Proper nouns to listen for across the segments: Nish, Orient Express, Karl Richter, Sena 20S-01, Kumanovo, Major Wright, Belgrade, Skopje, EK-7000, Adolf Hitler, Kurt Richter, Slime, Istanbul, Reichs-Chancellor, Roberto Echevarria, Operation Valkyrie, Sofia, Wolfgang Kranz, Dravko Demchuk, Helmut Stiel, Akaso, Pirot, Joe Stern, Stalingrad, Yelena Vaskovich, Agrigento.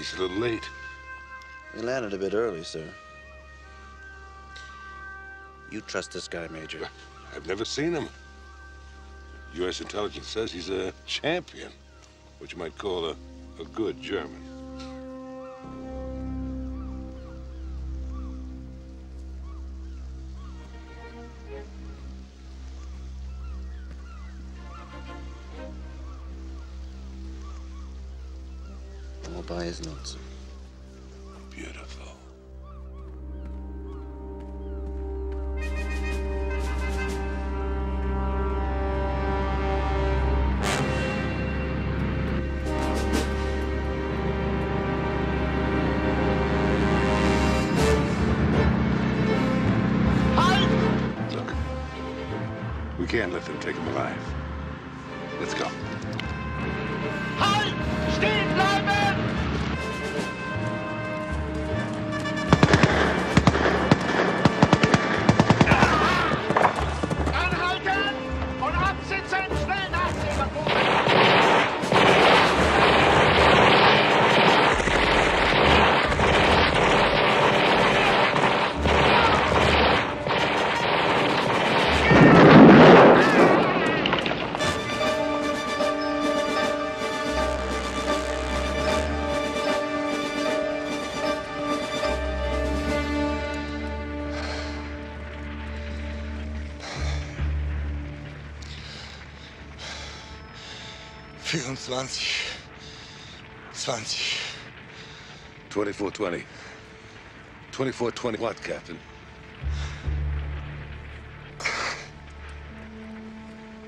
He's a little late. We landed a bit early, sir. You trust this guy, Major? I've never seen him. U.S. intelligence says he's a champion, what you might call a good German. I'll buy his notes. Beautiful. We can't let them take him alive. Let's go. Halt! Stehen bleiben! Anhalten und absitzen! Schnell Twenty. 2420. 2420 what, Captain?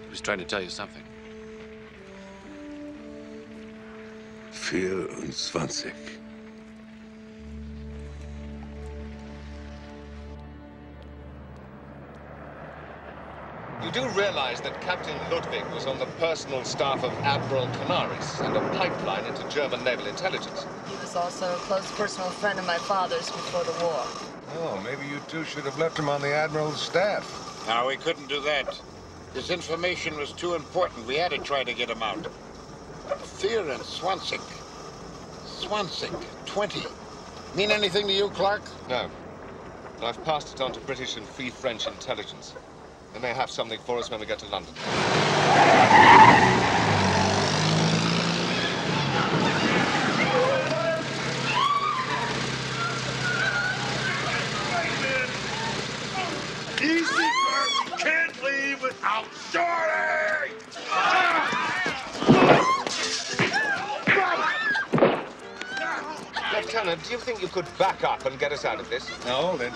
He was trying to tell you something. 24. You do realize that Captain Ludwig was on the personal staff of Admiral Canaris and a pipeline into German naval intelligence. He was also a close personal friend of my father's before the war. Oh, maybe you two should have left him on the Admiral's staff. No, we couldn't do that. This information was too important. We had to try to get him out. Fear and Swansig. 20. Mean anything to you, Clark? No. But I've passed it on to British and Free French intelligence. They may have something for us when we get to London. Easy, Bert. We can't leave without Shorty! Lieutenant, do you think you could back up and get us out of this? No, then.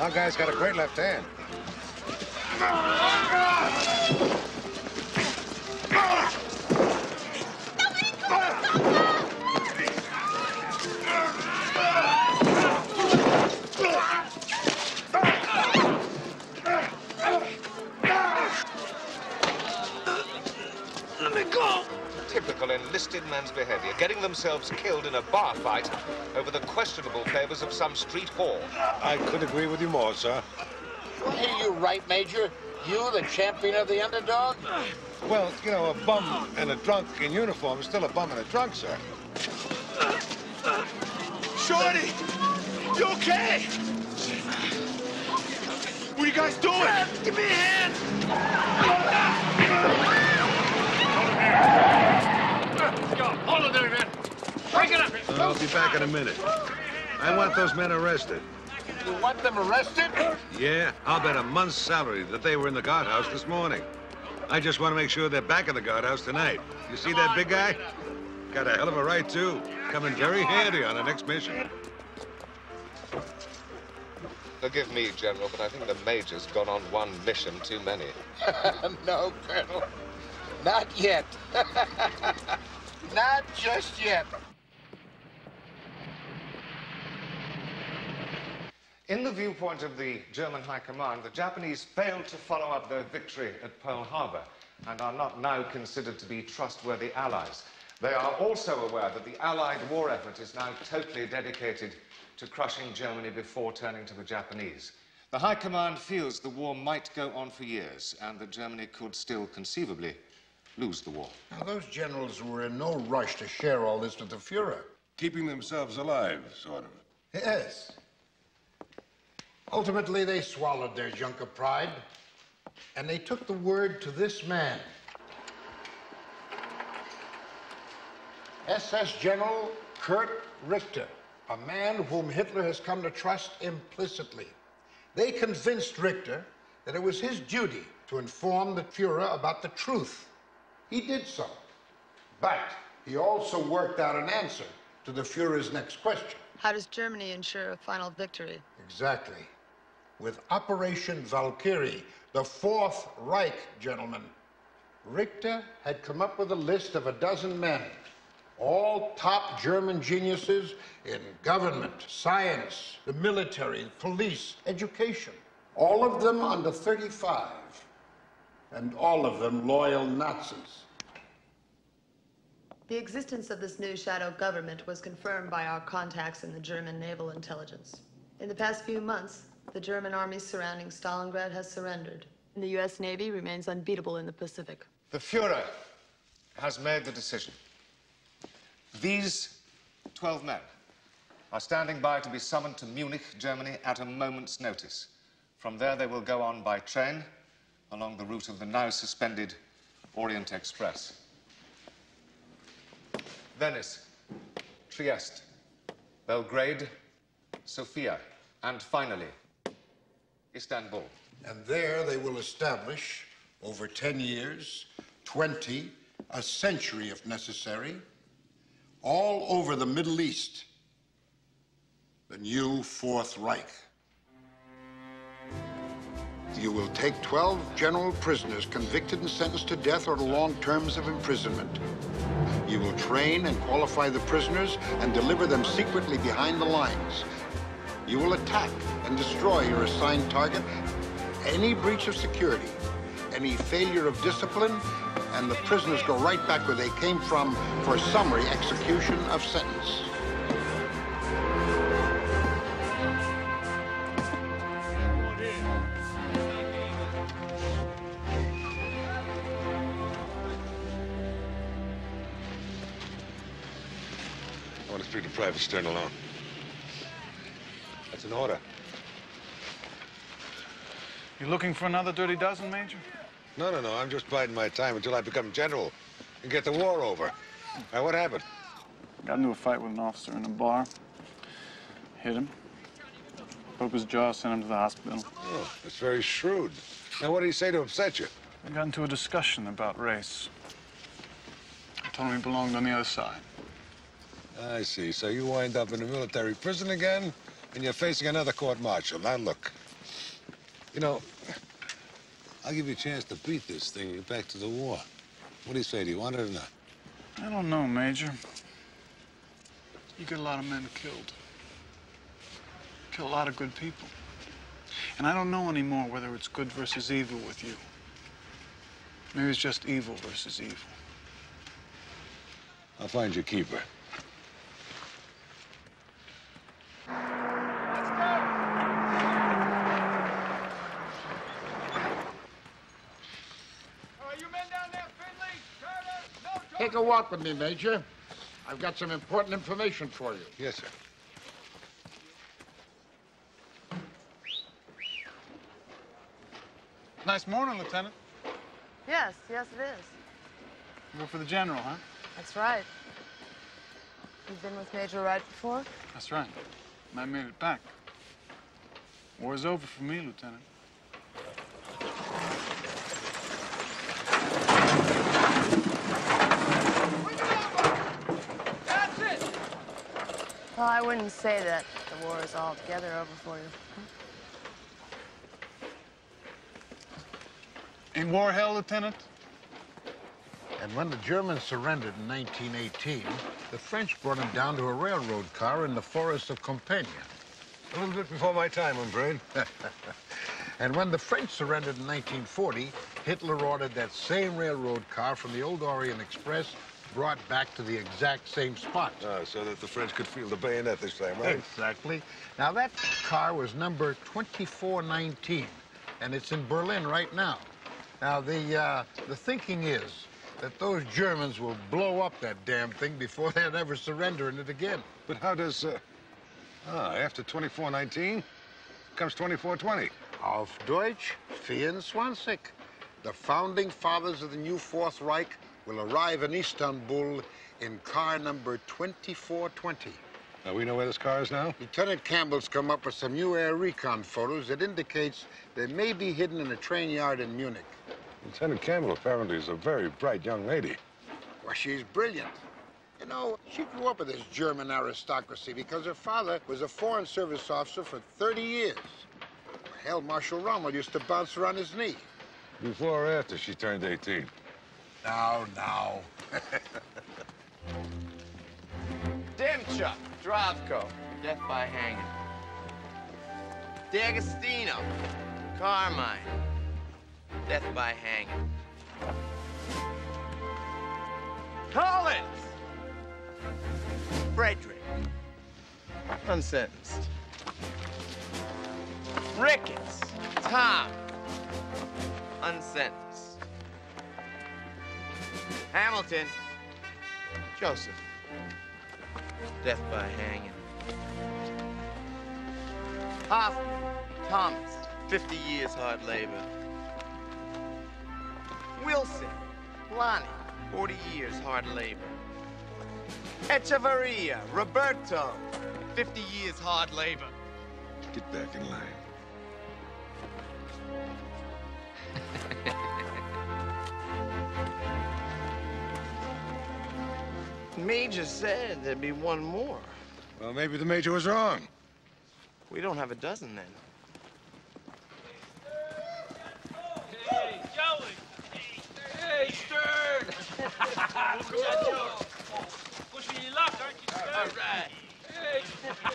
Our guy's got a great left hand. Let me go! Typical enlisted man's behavior, getting themselves killed in a bar fight over the questionable favors of some street whore. I could agree with you more, sir. Ain't you right, Major? You, the champion of the underdog? Well, you know, a bum and a drunk in uniform is still a bum and a drunk, sir. Shorty, you okay? What are you guys doing? Give me a hand! Let's go. Hold it there, man. Break it up. I'll be back in a minute. I want those men arrested. You want them arrested? Yeah, I'll bet a month's salary that they were in the guardhouse this morning. I just want to make sure they're back in the guardhouse tonight. You see that big guy? Got a hell of a right, too. Coming very handy on our next mission. Forgive me, General, but I think the Major's gone on one mission too many. No, Colonel. Not yet. Not just yet. In the viewpoint of the German High Command, the Japanese failed to follow up their victory at Pearl Harbor and are not now considered to be trustworthy allies. They are also aware that the Allied war effort is now totally dedicated to crushing Germany before turning to the Japanese. The High Command feels the war might go on for years and that Germany could still conceivably lose the war. Now, those generals were in no rush to share all this with the Fuhrer. Keeping themselves alive, sort of. Yes. Ultimately, they swallowed their junk of pride, and they took the word to this man. SS General Kurt Richter, a man whom Hitler has come to trust implicitly. They convinced Richter that it was his duty to inform the Fuhrer about the truth. He did so, but he also worked out an answer to the Fuhrer's next question. How does Germany ensure a final victory? Exactly. With Operation Valkyrie, the Fourth Reich, gentlemen. Richter had come up with a list of 12 men, all top German geniuses in government, science, the military, police, education. All of them under 35, and all of them loyal Nazis. The existence of this new shadow government was confirmed by our contacts in the German naval intelligence. In the past few months, the German army surrounding Stalingrad has surrendered, and the U.S. Navy remains unbeatable in the Pacific. The Fuhrer has made the decision. These 12 men are standing by to be summoned to Munich, Germany, at a moment's notice. From there, they will go on by train along the route of the now-suspended Orient Express. Venice, Trieste, Belgrade, Sofia, and finally, Istanbul. And there they will establish, over 10 years, 20, a century if necessary, all over the Middle East, the new Fourth Reich. You will take 12 general prisoners convicted and sentenced to death or to long terms of imprisonment. You will train and qualify the prisoners and deliver them secretly behind the lines. You will attack and destroy your assigned target, any breach of security, any failure of discipline, and the prisoners go right back where they came from for summary execution of sentence. I want to speak to Private Stern alone. That's an order. You looking for another Dirty Dozen, Major? No. I'm just biding my time until I become general and get the war over. Now, what happened? Got into a fight with an officer in a bar. Hit him. Broke his jaw, sent him to the hospital. Oh, that's very shrewd. Now, what did he say to upset you? We got into a discussion about race. I told him he belonged on the other side. I see. So you wind up in a military prison again, and you're facing another court-martial. Now, look, you know, I'll give you a chance to beat this thing and get back to the war. What do you say? Do you want it or not? I don't know, Major. You get a lot of men killed. Kill a lot of good people. And I don't know anymore whether it's good versus evil with you. Maybe it's just evil versus evil. I'll find your keeper. Take a walk with me, Major. I've got some important information for you. Yes, sir. Nice morning, Lieutenant. Yes, it is. You go for the general, huh? That's right. You've been with Major Wright before? That's right. And I made it back. War's over for me, Lieutenant. Well, I wouldn't say that the war is altogether over for you. In war hell, Lieutenant? And when the Germans surrendered in 1918, the French brought them down to a railroad car in the forest of Compiègne. A little bit before my time, I'm afraid. And when the French surrendered in 1940, Hitler ordered that same railroad car from the old Orient Express brought back to the exact same spot. Oh, so that the French could feel the bayonet this time, right? Exactly. Now, that car was number 2419, and it's in Berlin right now. Now, the thinking is that those Germans will blow up that damn thing before they'll ever surrender in it again. But how does, after 2419 comes 2420? Auf Deutsch, 24. The founding fathers of the new Fourth Reich will arrive in Istanbul in car number 2420. Now, we know where this car is now? Lieutenant Campbell's come up with some new air recon photos that indicates they may be hidden in a train yard in Munich. Lieutenant Campbell apparently is a very bright young lady. Well, she's brilliant. You know, she grew up with this German aristocracy because her father was a foreign service officer for 30 years. Hell, Marshal Rommel used to bounce her on his knee. Before or after she turned 18? Now. Demchuk, Dravko, death by hanging. D'Agostino, Carmine, death by hanging. Collins, Frederick, unsentenced. Ricketts, Tom, unsentenced. Hamilton, Joseph, death by hanging. Hoffman, Thomas, 50 years hard labor. Wilson, Lonnie, 40 years hard labor. Echevarria, Roberto, 50 years hard labor. Get back in line. Major said there'd be one more. Well, maybe the Major was wrong. We don't have a dozen, then. Hey, Joey! Hey, Stern! Push me your luck, aren't you, Stern? All right. Hey!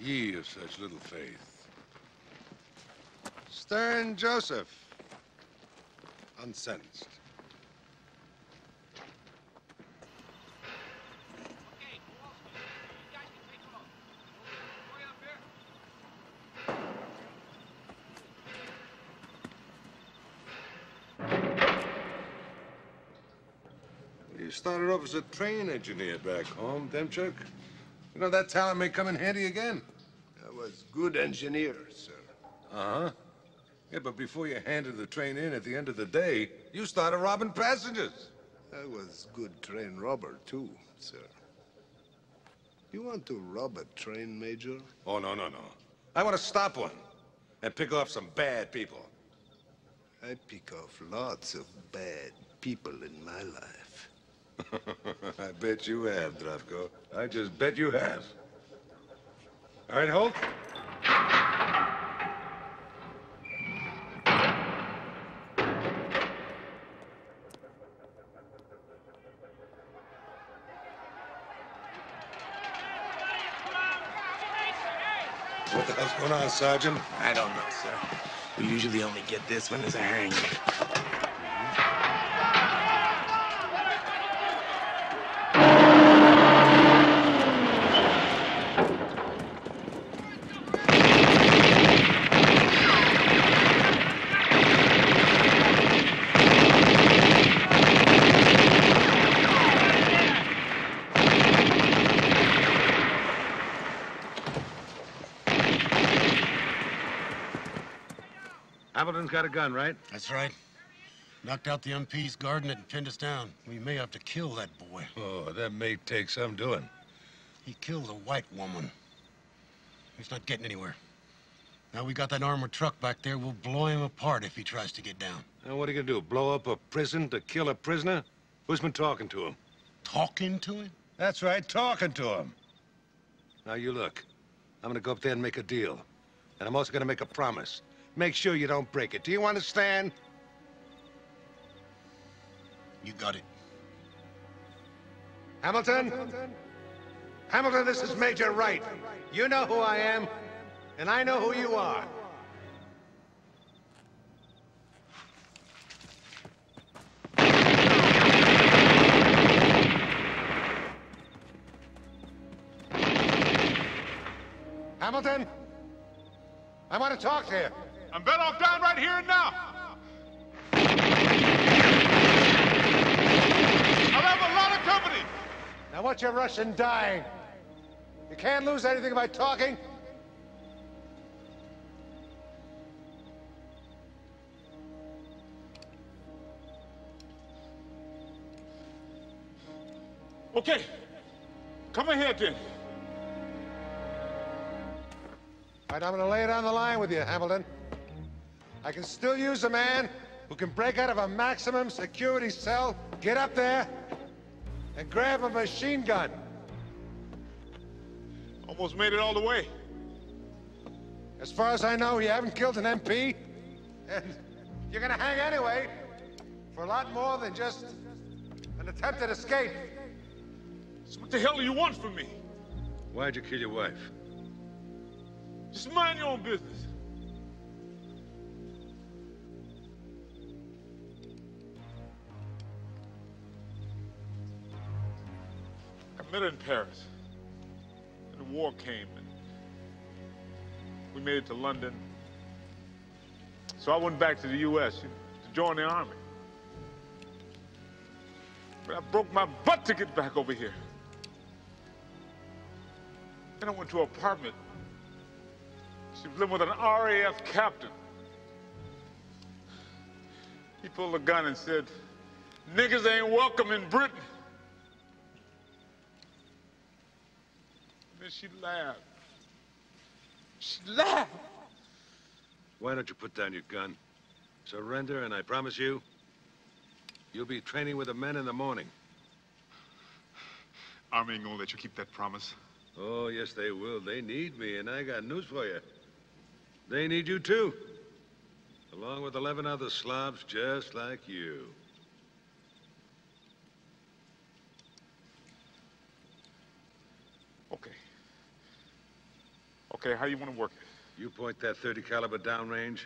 Ye of such little faith. Stern Joseph. Unsentenced. You started off as a train engineer back home, Demchuk. You know, that talent may come in handy again. I was good engineer, sir. Uh-huh. Yeah, but before you handed the train in at the end of the day, you started robbing passengers. I was good train robber, too, sir. You want to rob a train, Major? Oh, no. I want to stop one and pick off some bad people. I pick off lots of bad people in my life. I bet you have, Dravko. I just bet you have. All right, Holt? What the hell's going on, Sergeant? I don't know, sir. We usually only get this when there's a hanging. Got a gun, right? That's right. Knocked out the MPs guarding it and pinned us down. We may have to kill that boy. Oh, that may take some doing. He killed a white woman. He's not getting anywhere. Now we got that armored truck back there. We'll blow him apart if he tries to get down. Now what are you gonna do? Blow up a prison to kill a prisoner? Who's been talking to him? Talking to him? That's right, talking to him. Now you look. I'm gonna go up there and make a deal. And I'm also gonna make a promise. Make sure you don't break it. Do you understand? You got it. Hamilton, this is Major Wright. You know who I am, and I know who you are. Hamilton, I want to talk to you. I'm better off down right here and now. I'll have a lot of company. Now what's your Russian dying? You can't lose anything by talking. Okay, come ahead then. All right, I'm gonna lay it on the line with you, Hamilton. I can still use a man who can break out of a maximum security cell, get up there, and grab a machine gun. Almost made it all the way. As far as I know, you haven't killed an MP, and you're gonna hang anyway for a lot more than just an attempted escape. So what the hell do you want from me? Why'd you kill your wife? Just mind your own business. I met her in Paris. And the war came, and we made it to London. So I went back to the U.S. to join the army. But I broke my butt to get back over here. Then I went to her apartment. She was living with an RAF captain. He pulled a gun and said, "Niggas ain't welcome in Britain." And then she laughed. She laughed. Why don't you put down your gun? Surrender, and I promise you, you'll be training with the men in the morning. Army ain't gonna let you keep that promise. Oh, yes, they will. They need me, and I got news for you. They need you, too. Along with 11 other slobs just like you. Okay. Okay, how you want to work it? You point that 30 caliber downrange,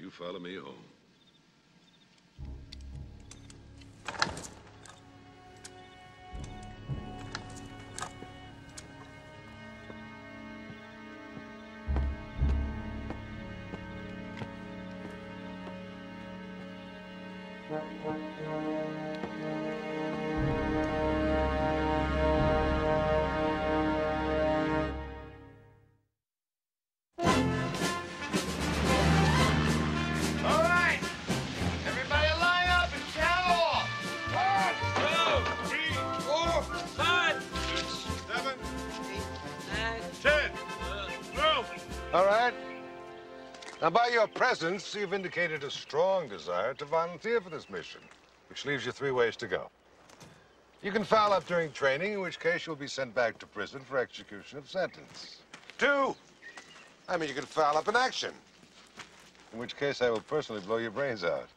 you follow me home. Now, by your presence, you've indicated a strong desire to volunteer for this mission, which leaves you three ways to go. You can foul up during training, in which case you'll be sent back to prison for execution of sentence. Two, you can foul up in action, in which case I will personally blow your brains out.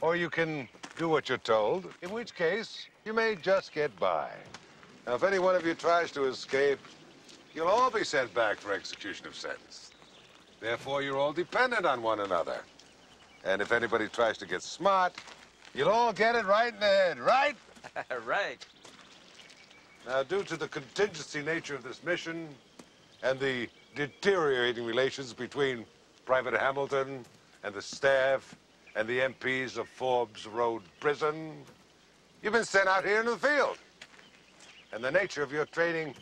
Or you can do what you're told, in which case you may just get by. Now, if any one of you tries to escape, you'll all be sent back for execution of sentence. Therefore, you're all dependent on one another. And if anybody tries to get smart, you'll all get it right in the head, right? Right. Now, due to the contingency nature of this mission and the deteriorating relations between Private Hamilton and the staff and the MPs of Forbes Road Prison, you've been sent out here into the field. And the nature of your training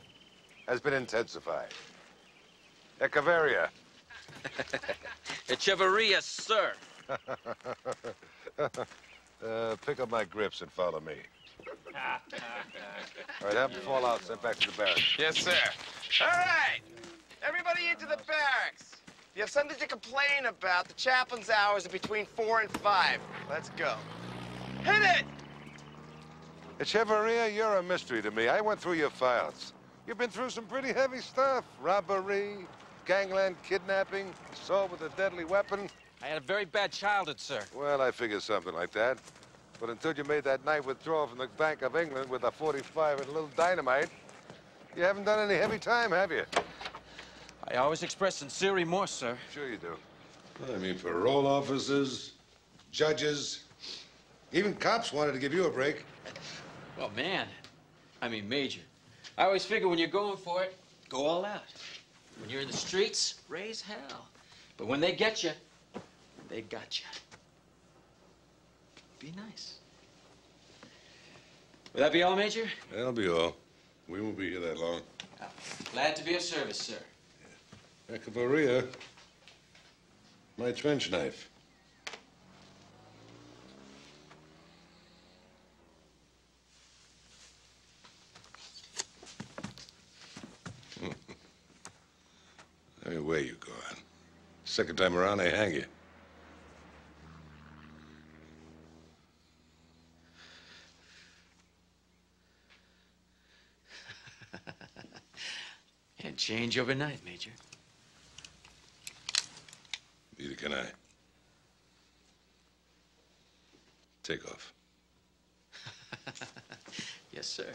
has been intensified. Echeverria. Echeverria, sir. Pick up my grips and follow me. All right, have them fall out. Send back to the barracks. Yes, sir. All right, everybody into the barracks. If you have something to complain about, the chaplain's hours are between 4 and 5. Let's go. Hit it! Echeverria, you're a mystery to me. I went through your files. You've been through some pretty heavy stuff. Robbery, gangland kidnapping, assault with a deadly weapon. I had a very bad childhood, sir. Well, I figured something like that. But until you made that night withdrawal from the Bank of England with a 45 and a little dynamite, you haven't done any heavy time, have you? I always express sincere remorse, sir. Sure you do. I mean, parole officers, judges, even cops wanted to give you a break. Well, man, Major. I always figure when you're going for it, go all out. When you're in the streets, raise hell. But when they get you, they got you. Be nice. Will that be all, Major? That'll be all. We won't be here that long. Oh, glad to be of service, sir. Yeah. Caporia, my trench knife. Every way you go on. Second time around, they hang you. Can't change overnight, Major. Neither can I. Take off. Yes, sir.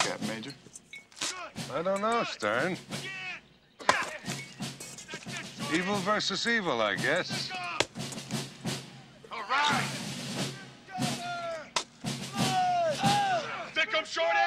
Cap, Major? I don't know, Stern. Evil versus evil, I guess. All right. Stick 'em, Shorty!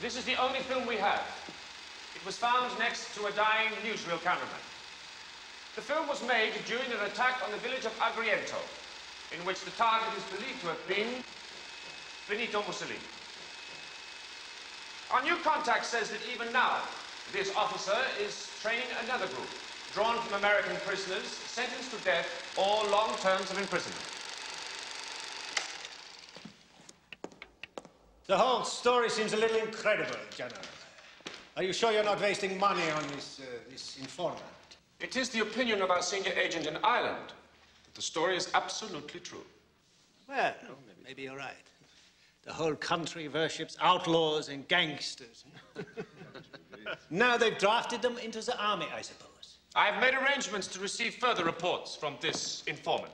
This is the only film we have. It was found next to a dying newsreel cameraman. The film was made during an attack on the village of Agrigento, in which the target is believed to have been Benito Mussolini. Our new contact says that even now, this officer is training another group, drawn from American prisoners, sentenced to death or long terms of imprisonment. The whole story seems a little incredible, General. Are you sure you're not wasting money on this informant? It is the opinion of our senior agent in Ireland that the story is absolutely true. Well, maybe you're right. The whole country worships outlaws and gangsters. Now they've drafted them into the army, I suppose. I've made arrangements to receive further reports from this informant.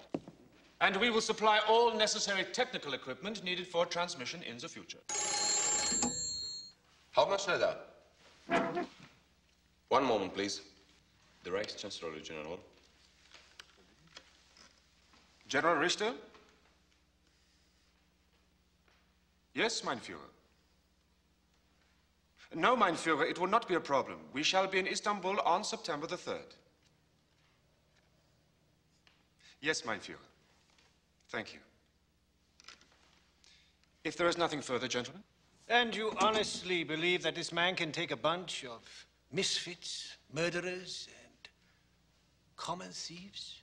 And we will supply all necessary technical equipment needed for transmission in the future. How much is that? One moment, please. The Reichs-Chancellor, General. General Richter? Yes, mein Führer. No, mein Führer, it will not be a problem. We shall be in Istanbul on September the 3rd. Yes, mein Führer. Thank you. If there is nothing further, gentlemen. And you honestly believe that this man can take a bunch of misfits, murderers, and common thieves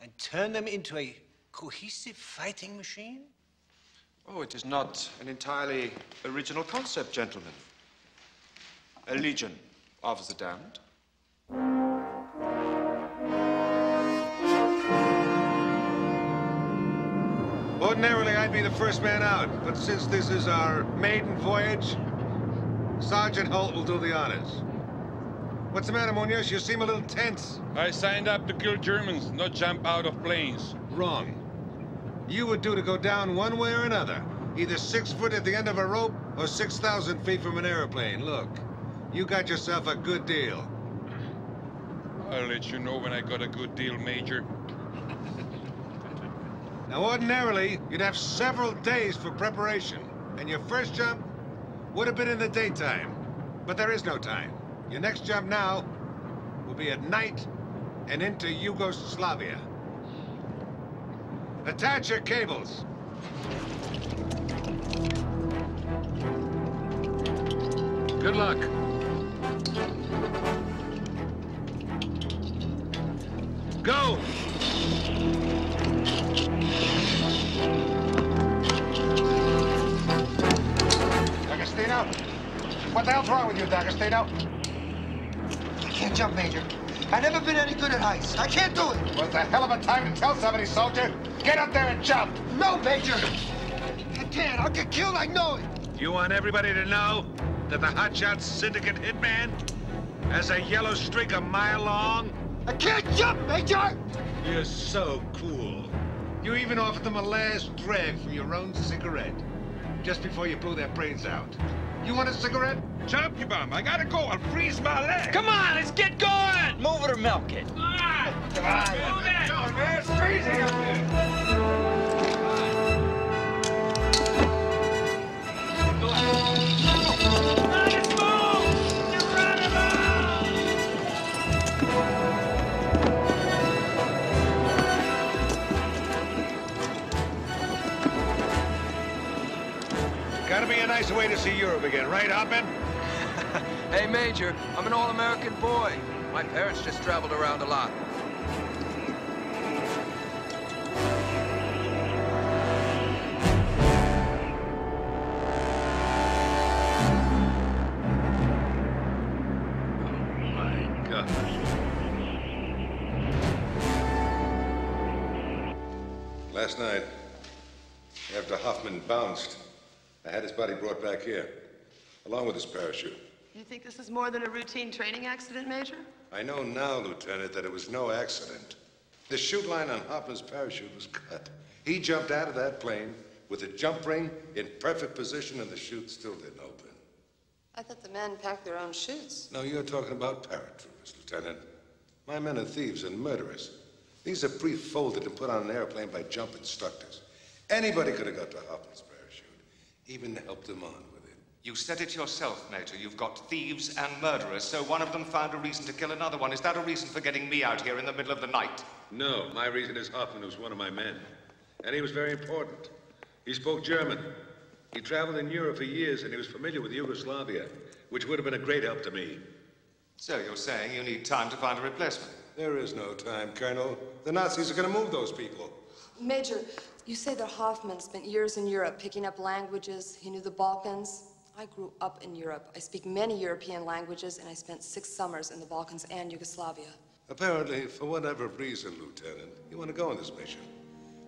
and turn them into a cohesive fighting machine? Oh, it is not an entirely original concept, gentlemen. A legion of the damned. Ordinarily, I'd be the first man out, but since this is our maiden voyage, Sergeant Holt will do the honors. What's the matter, Monius? You seem a little tense. I signed up to kill Germans, not jump out of planes. Wrong. You were due to go down one way or another, either 6 foot at the end of a rope or 6,000 feet from an airplane. Look, you got yourself a good deal. I'll let you know when I got a good deal, Major. Now, ordinarily, you'd have several days for preparation, and your first jump would have been in the daytime, but there is no time. Your next jump now will be at night and into Yugoslavia. Attach your cables. Good luck. Go! D'Agostino? What the hell's wrong with you, D'Agostino? I can't jump, Major. I've never been any good at heights. I can't do it. Was a hell of a time to tell somebody, soldier. Get up there and jump. No, Major. I can't. I'll get killed. I know it. You want everybody to know that the hotshot syndicate hitman has a yellow streak a mile long? I can't jump, Major! You're so cool. You even offered them a last drag from your own cigarette just before you blew their brains out. You want a cigarette? Jump, you bum. I gotta go. I'll freeze my leg. Come on, let's get going! Move it or milk it. Come on! Come on! Move it! Come on, man. It's freezing up there. Come on. Gotta be a nice way to see Europe again, right, Hoffman? Hey, Major, I'm an all-American boy. My parents just traveled around a lot. Oh, my God. Last night, after Hoffman bounced, I had his body brought back here, along with his parachute. You think this is more than a routine training accident, Major? I know now, Lieutenant, that it was no accident. The chute line on Hoffman's parachute was cut. He jumped out of that plane with a jump ring in perfect position, and the chute still didn't open. I thought the men packed their own chutes. No, you're talking about paratroopers, Lieutenant. My men are thieves and murderers. These are pre-folded and put on an airplane by jump instructors. Anybody could have got to Hoffman's even helped them on with it. You said it yourself, Major. You've got thieves and murderers, so one of them found a reason to kill another one. Is that a reason for getting me out here in the middle of the night? No, my reason is Hoffman was one of my men. And he was very important. He spoke German. He traveled in Europe for years, and he was familiar with Yugoslavia, which would have been a great help to me. So you're saying you need time to find a replacement? There is no time, Colonel. The Nazis are going to move those people. Major, you say that Hoffman spent years in Europe picking up languages. He knew the Balkans. I grew up in Europe. I speak many European languages, and I spent 6 summers in the Balkans and Yugoslavia. Apparently, for whatever reason, Lieutenant, you want to go on this mission.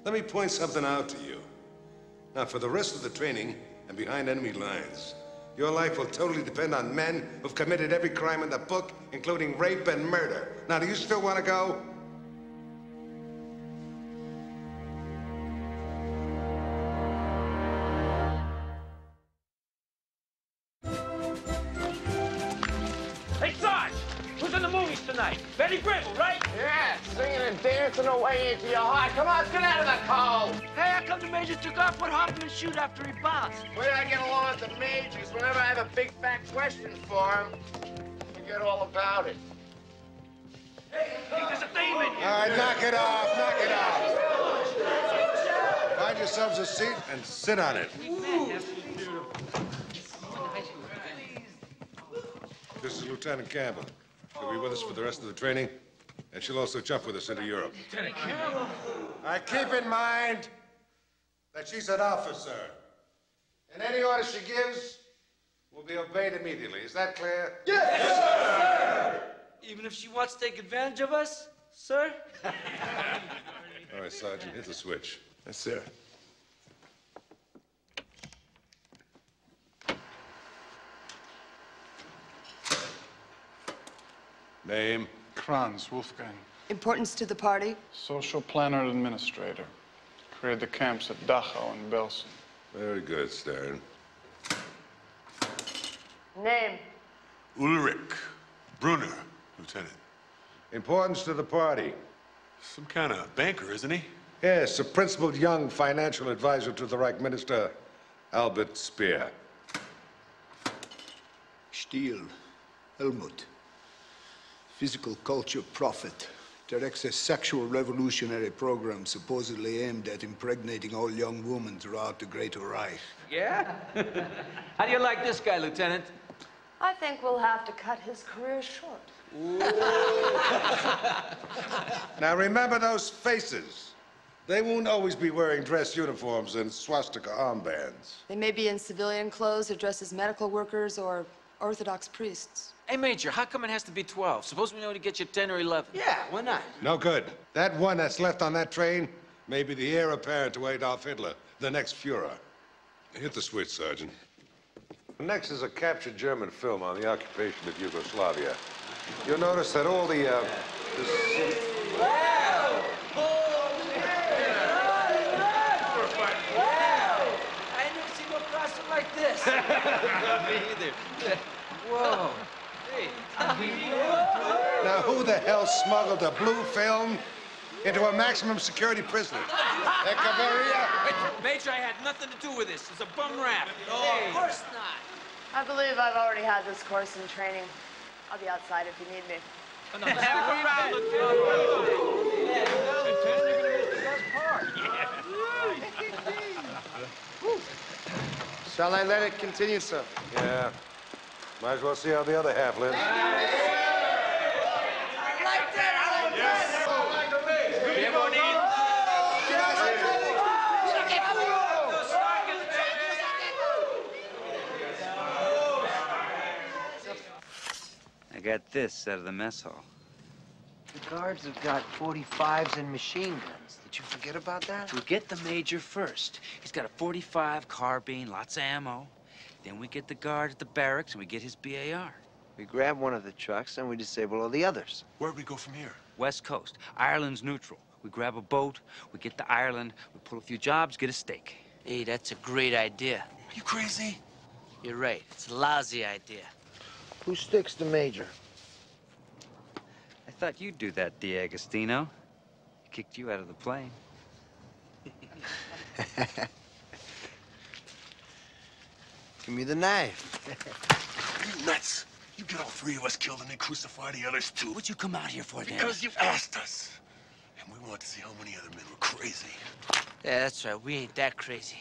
Let me point something out to you. Now, for the rest of the training and behind enemy lines, your life will totally depend on men who've committed every crime in the book, including rape and murder. Now, do you still want to go? Into your heart. Come on, let's get out of the cold. Hey, how come the Major took off with Hoffman's chute after he bounced? Where I get along with the Majors, whenever I have a big fat question for him, I forget all about it. Hey, there's a theme in here. All right, knock it off, knock it off. Find yourselves a seat and sit on it. Ooh. This is Lieutenant Campbell. She'll be with us for the rest of the training. And she'll also jump with us into Europe. Lieutenant Campbell. I keep in mind that she's an officer. And any order she gives will be obeyed immediately. Is that clear? Yes, yes sir! Even if she wants to take advantage of us, sir? All right, Sergeant, hit the switch. Yes, sir. Name? Kranz, Wolfgang. Importance to the party? Social planner and administrator. Created the camps at Dachau and Belsen. Very good, Stern. Name? Ulrich Brunner, Lieutenant. Importance to the party? Some kind of banker, isn't he? Yes, a principled young financial advisor to the Reich Minister, Albert Speer. Stiel, Helmut. Physical culture prophet, directs a sexual revolutionary program supposedly aimed at impregnating all young women throughout the Greater Reich. Yeah? How do you like this guy, Lieutenant? I think we'll have to cut his career short. Now, remember those faces. They won't always be wearing dress uniforms and swastika armbands. They may be in civilian clothes or dressed as medical workers or Orthodox priests. Hey, Major, how come it has to be 12? Suppose we know to get you 10 or 11. Yeah, why not? No good. That one that's left on that train may be the heir apparent to Adolf Hitler, the next Fuhrer. Hit the switch, Sergeant. Next is a captured German film on the occupation of Yugoslavia. You'll notice that all I ain't never seen one crossing like this. Not me either. Whoa. Hey. Now, who the hell smuggled a blue film into a maximum security prison? Major, I had nothing to do with this. It's a bum rap. Oh, of course not. I believe I've already had this course in training. I'll be outside if you need me. Oh, no. Shall I let it continue, sir? Yeah. Might as well see how the other half lives. I like that. I like that. I got this out of the mess hall. The guards have got 45s and machine guns. Did you forget about that? We'll get the major first. He's got a 45 carbine, lots of ammo. Then we get the guard at the barracks and we get his BAR. We grab one of the trucks and we disable all the others. Where'd we go from here? West Coast. Ireland's neutral. We grab a boat, we get to Ireland, we pull a few jobs, get a steak. Hey, that's a great idea. Are you crazy? You're right. It's a lousy idea. Who sticks the major? I thought you'd do that, D'Agostino. He kicked you out of the plane. Give me the knife. You nuts! You get all three of us killed and then crucify the others too. What'd you come out here for, Dan? Because you asked us. And we wanted to see how many other men were crazy. Yeah, that's right. We ain't that crazy.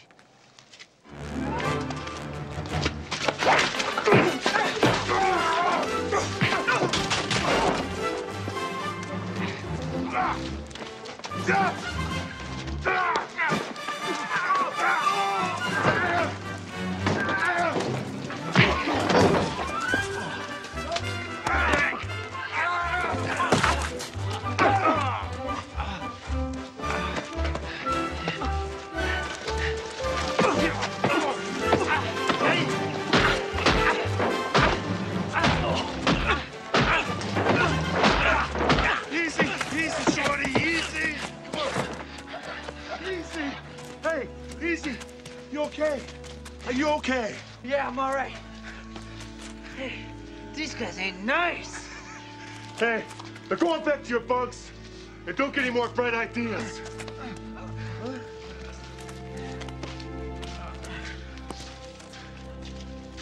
Okay. Yeah, I'm all right. Hey, these guys ain't nice. Hey, they're going back to your bunks. And don't get any more bright ideas.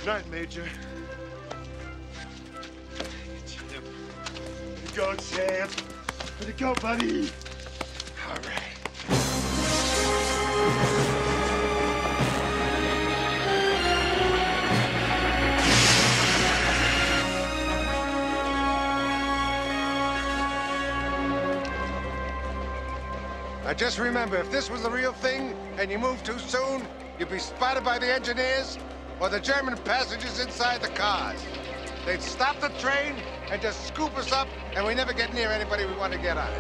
Night, Major. Here you go, champ. Here you go, buddy. All right. Now just remember, if this was the real thing and you moved too soon, you'd be spotted by the engineers or the German passengers inside the cars. They'd stop the train and just scoop us up, and we never get near anybody we want to get on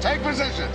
it. Take positions.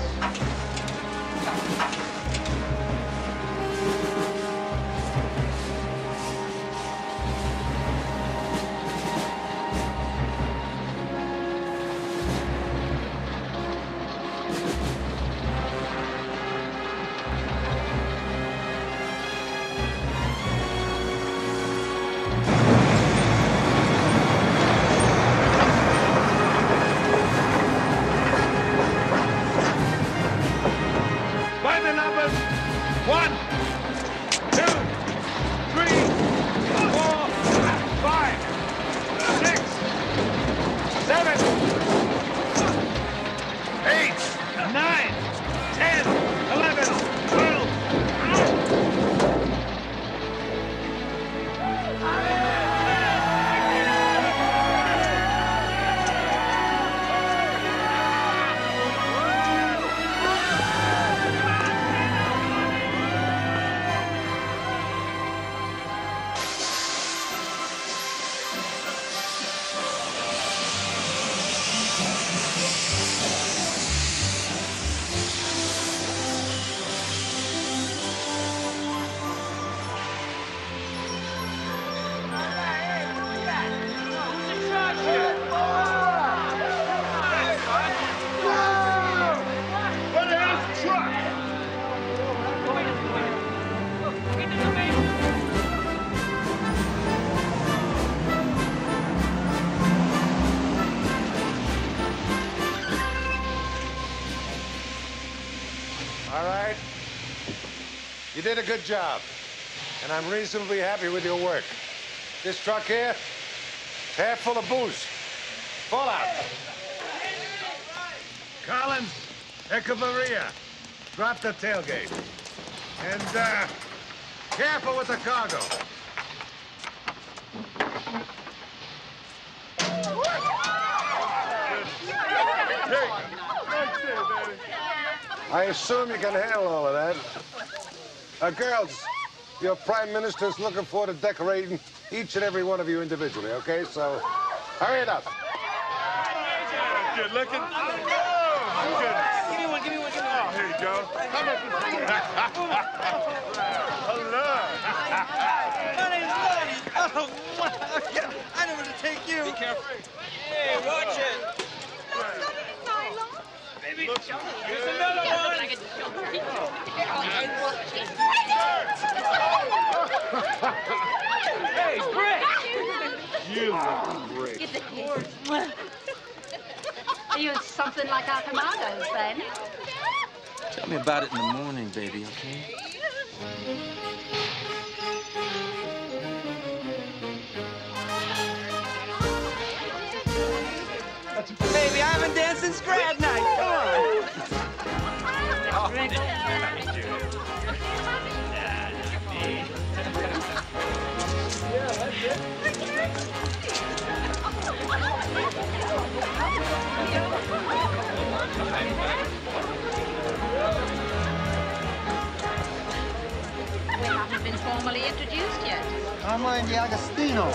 All right? You did a good job, and I'm reasonably happy with your work. This truck here, it's half full of booze. Fall out. Collins, Echevarria, drop the tailgate. And careful with the cargo. I assume you can handle all of that. Girls, your prime minister's looking forward to decorating each and every one of you individually, okay? So hurry it up. Good looking. Oh, give me one, give me one, give me one. Oh, here you go. Hello. I don't want to take you. Be careful. Hey, watch it. There's another one! Hey, Britt! You look great. Get the kids. Are you something like our commandos, then? Tell me about it in the morning, baby, okay? Baby, I haven't danced since grad night. Come on. Yeah, that's it. We haven't been formally introduced yet. I'm Randy Agostino.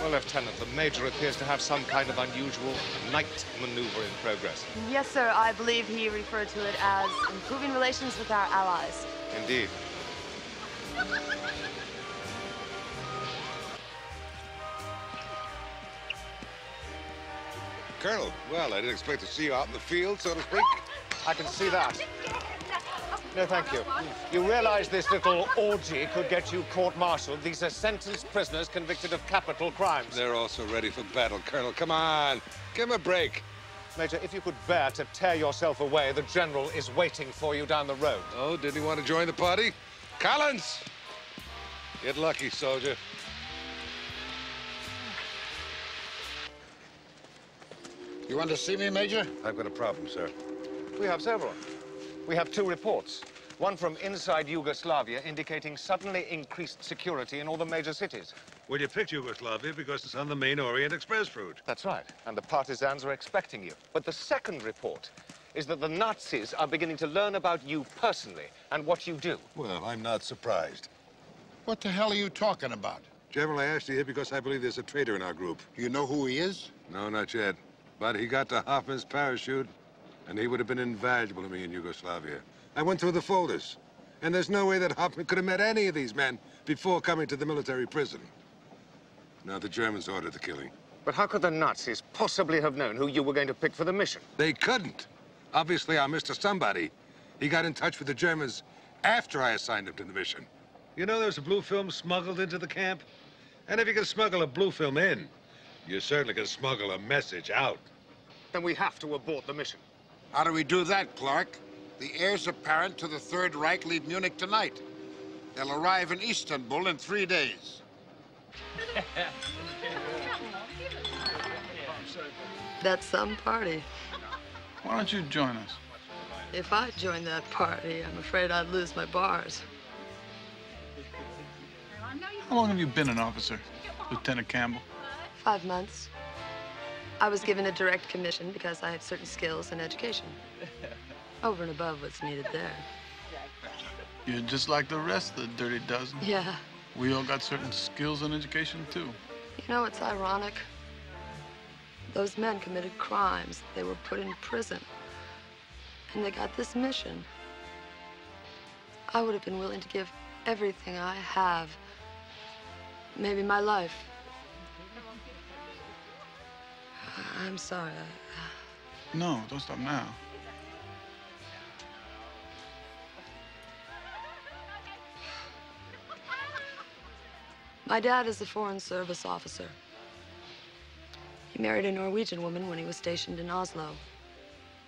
Well, Lieutenant, the Major appears to have some kind of unusual night maneuver in progress. Yes, sir. I believe he referred to it as improving relations with our allies. Indeed. Colonel, well, I didn't expect to see you out in the field, so to speak. I can see that. No, thank you. You realize this little orgy could get you court-martialed. These are sentenced prisoners convicted of capital crimes. They're also ready for battle, Colonel. Come on, give them a break. Major, if you could bear to tear yourself away, the General is waiting for you down the road. Oh, didn't he want to join the party? Collins! Get lucky, soldier. You want to see me, Major? I've got a problem, sir. We have several. We have two reports, one from inside Yugoslavia indicating suddenly increased security in all the major cities. Well, you picked Yugoslavia because it's on the main Orient Express route. That's right, and the partisans are expecting you. But the second report is that the Nazis are beginning to learn about you personally and what you do. Well, I'm not surprised. What the hell are you talking about? General, I asked you here because I believe there's a traitor in our group. Do you know who he is? No, not yet. But he got to Hoffman's parachute. And he would have been invaluable to me in Yugoslavia. I went through the folders, and there's no way that Hoffman could have met any of these men before coming to the military prison. Now, the Germans ordered the killing. But how could the Nazis possibly have known who you were going to pick for the mission? They couldn't. Obviously, our Mr. Somebody, he got in touch with the Germans after I assigned him to the mission. You know, there's a blue film smuggled into the camp. And if you can smuggle a blue film in, you certainly can smuggle a message out. Then we have to abort the mission. How do we do that, Clark? The heirs apparent to the Third Reich leave Munich tonight. They'll arrive in Istanbul in 3 days. That's some party. Why don't you join us? If I joined that party, I'm afraid I'd lose my bars. How long have you been an officer, Lieutenant Campbell? 5 months. I was given a direct commission because I have certain skills and education. Over and above what's needed there. You're just like the rest of the Dirty Dozen. Yeah. We all got certain skills and education, too. You know, it's ironic. Those men committed crimes. They were put in prison. And they got this mission. I would have been willing to give everything I have, maybe my life. I'm sorry. No, don't stop now. My dad is a Foreign Service officer. He married a Norwegian woman when he was stationed in Oslo.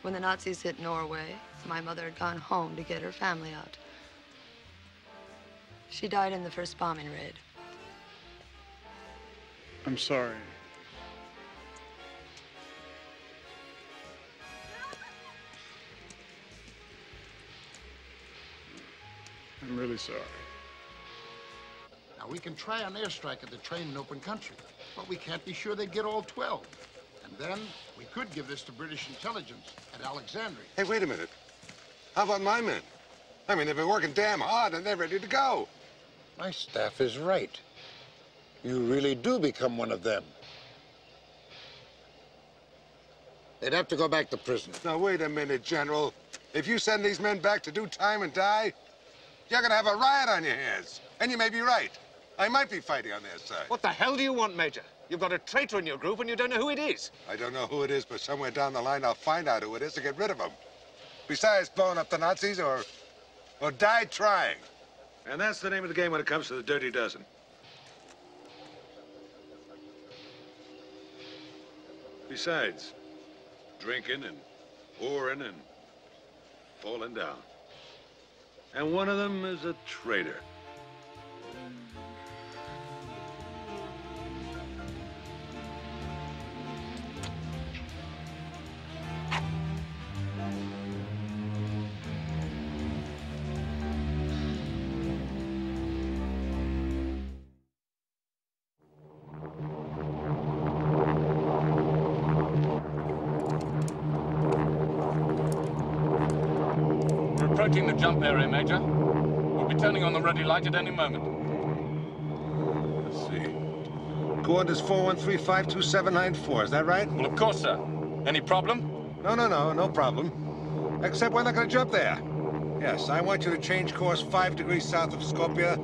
When the Nazis hit Norway, my mother had gone home to get her family out. She died in the first bombing raid. I'm sorry. I'm really sorry. Now, we can try an airstrike at the train in open country, but we can't be sure they get all 12. And then we could give this to British intelligence at Alexandria. Hey, wait a minute. How about my men? I mean, they've been working damn hard and they're ready to go. My staff is right. You really do become one of them. They'd have to go back to prison. Now, wait a minute, General. If you send these men back to do time and die, you're gonna have a riot on your hands. And you may be right. I might be fighting on their side. What the hell do you want, Major? You've got a traitor in your group and you don't know who it is. I don't know who it is, but somewhere down the line I'll find out who it is to get rid of him. Besides blowing up the Nazis or die trying. And that's the name of the game when it comes to the Dirty Dozen. Besides drinking and whoring and falling down. And one of them is a traitor. Approaching the jump area, Major. We'll be turning on the ruddy light at any moment. Let's see. Coordinates 413-52794, is that right? Well, of course, sir. Any problem? No problem. Except we're not going to jump there. Yes, I want you to change course 5 degrees south of Skopje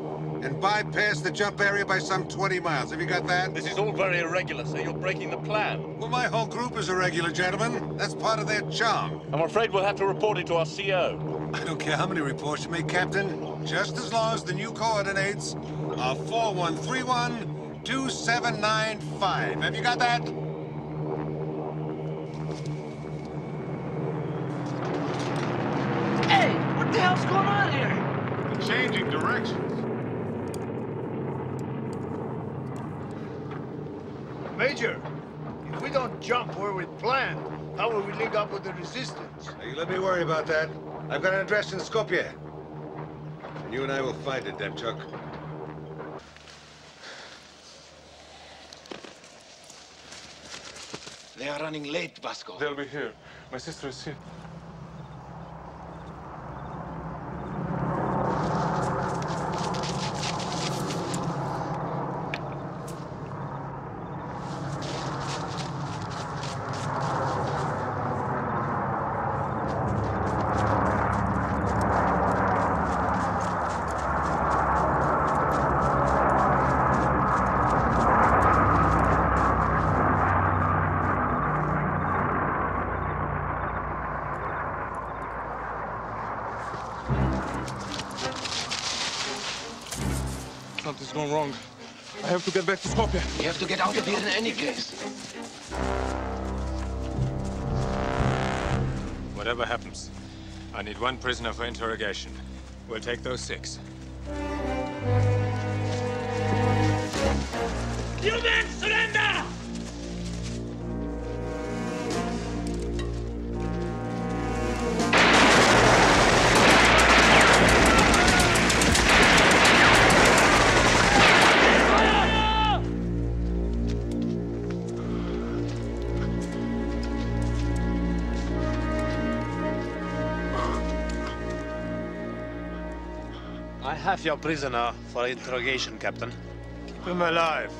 and bypass the jump area by some 20 miles. Have you got that? This is all very irregular, sir. You're breaking the plan. Well, my whole group is irregular, gentlemen. That's part of their charm. I'm afraid we'll have to report it to our CO. I don't care how many reports you make, Captain. Just as long as the new coordinates are 4131-2795. Have you got that? Hey, what the hell's going on here? We're changing directions. Major, if we don't jump where we planned, how will we link up with the resistance? Now, you let me worry about that. I've got an address in Skopje. And you and I will find it, Demchuk. They are running late, Vasco. They'll be here. My sister is here. Something's gone wrong. I have to get back to Skopje. We have to get out of here in any case. Whatever happens, I need one prisoner for interrogation. We'll take those 6. You men, surrender! I have your prisoner for interrogation, Captain. Keep him alive.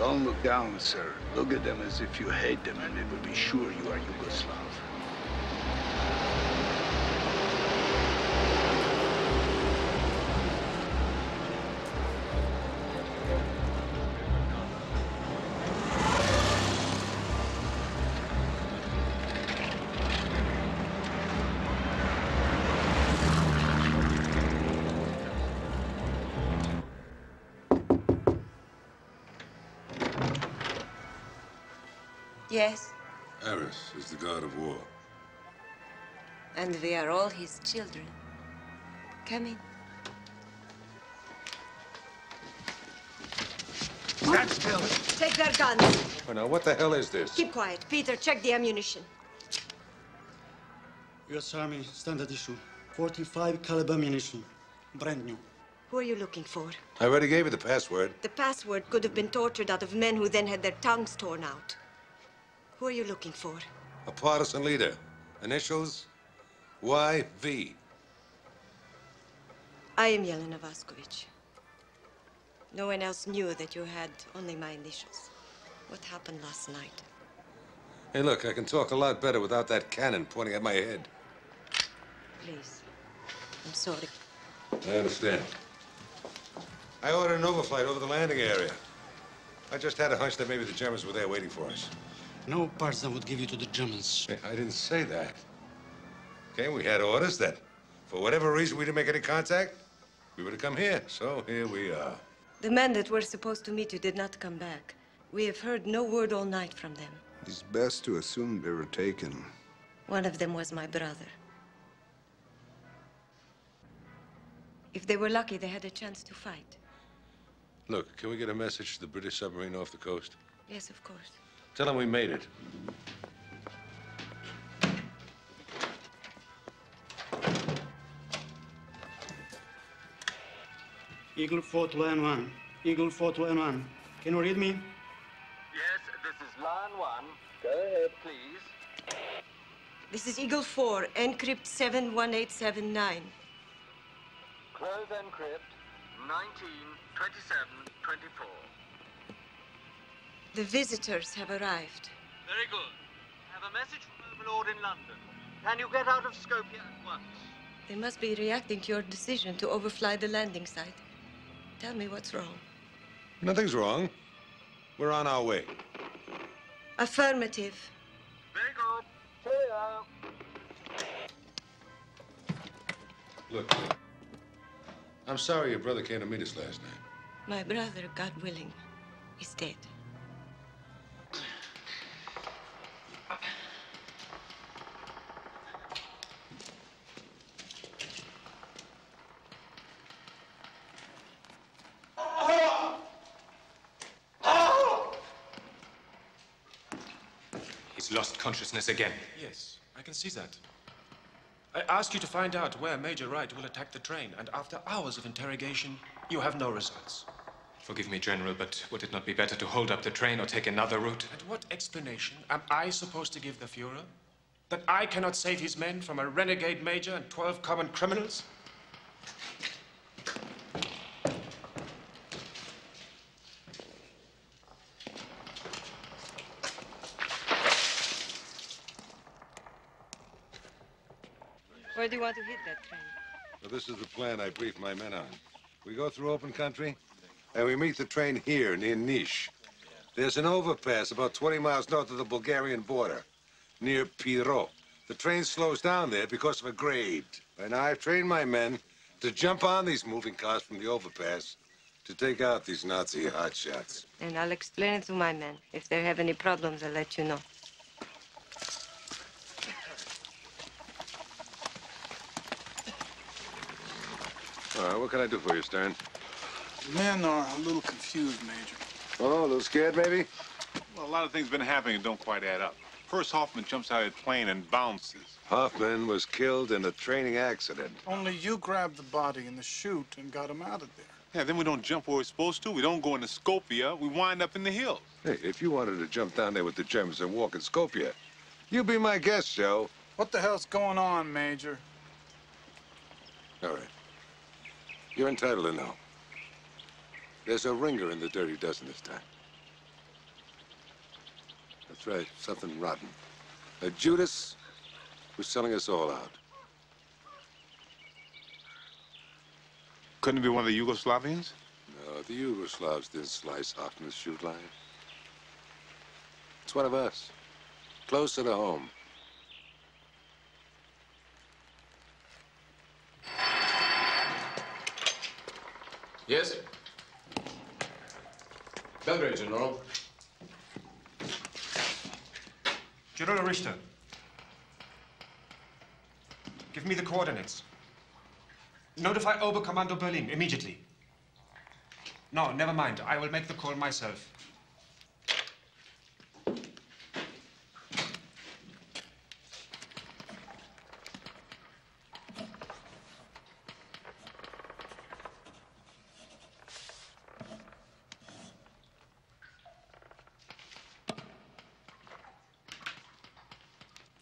Don't look down, sir. Look at them as if you hate them, and they will be sure you are Yugoslav. Yes. Ares is the god of war. And we are all his children. Come in. Stand still. Take their guns. Oh, now, what the hell is this? Keep quiet. Peter, check the ammunition. U.S. Army standard issue. 45 caliber ammunition. Brand new. Who are you looking for? I already gave you the password. The password could have been tortured out of men who then had their tongues torn out. Who are you looking for? A partisan leader. Initials, YV. I am Yelena Vaskovich. No one else knew that you had only my initials. What happened last night? Hey, look, I can talk a lot better without that cannon pointing at my head. Please, I'm sorry. I understand. I ordered an overflight over the landing area. I just had a hunch that maybe the Germans were there waiting for us. No parts that would give you to the Germans. I didn't say that. Okay, we had orders that for whatever reason we didn't make any contact, we would have come here. So here we are. The men that were supposed to meet you did not come back. We have heard no word all night from them. It's best to assume they were taken. One of them was my brother. If they were lucky, they had a chance to fight. Look, can we get a message to the British submarine off the coast? Yes, of course. Tell them we made it. Eagle 4 to Land 1. Eagle 4 to Land 1. Can you read me? Yes, this is Land 1. Go ahead, please. This is Eagle 4, encrypt 71879. Close encrypt 192724. The visitors have arrived. Very good. I have a message from Overlord in London. Can you get out of Skopje at once? They must be reacting to your decision to overfly the landing site. Tell me what's wrong. Nothing's wrong. We're on our way. Affirmative. Very good. Cheerio. Look, I'm sorry your brother came to meet us last night. My brother, God willing, is dead. Lost consciousness again. Yes, I can see that. I asked you to find out where Major Wright will attack the train, and after hours of interrogation, you have no results. Forgive me, General, but would it not be better to hold up the train or take another route? And what explanation am I supposed to give the Fuhrer? That I cannot save his men from a renegade major and 12 common criminals? Where do you want to hit that train? Well, this is the plan I briefed my men on. We go through open country, and we meet the train here near Nish. There's an overpass about 20 miles north of the Bulgarian border, near Pirot. The train slows down there because of a grade. By now, I've trained my men to jump on these moving cars from the overpass to take out these Nazi hotshots. And I'll explain it to my men. If they have any problems, I'll let you know. All right, what can I do for you, Stern? The men are a little confused, Major. Oh, a little scared, maybe? Well, a lot of things been happening that don't quite add up. First, Hoffman jumps out of the plane and bounces. Hoffman was killed in a training accident. Only you grabbed the body in the chute and got him out of there. Yeah, then we don't jump where we're supposed to. We don't go into Skopje. We wind up in the hills. Hey, if you wanted to jump down there with the Germans and walk in Skopje, you'd be my guest, Joe. What the hell's going on, Major? All right. You're entitled to know. There's a ringer in the Dirty Dozen this time. That's right, something rotten. A Judas was selling us all out. Couldn't it be one of the Yugoslavians? No, the Yugoslavs didn't slice Hoffman's shoot line. It's one of us, closer to home. Yes? Belgrade, General. General Richter, give me the coordinates. Notify Oberkommando Berlin immediately. No, never mind. I will make the call myself.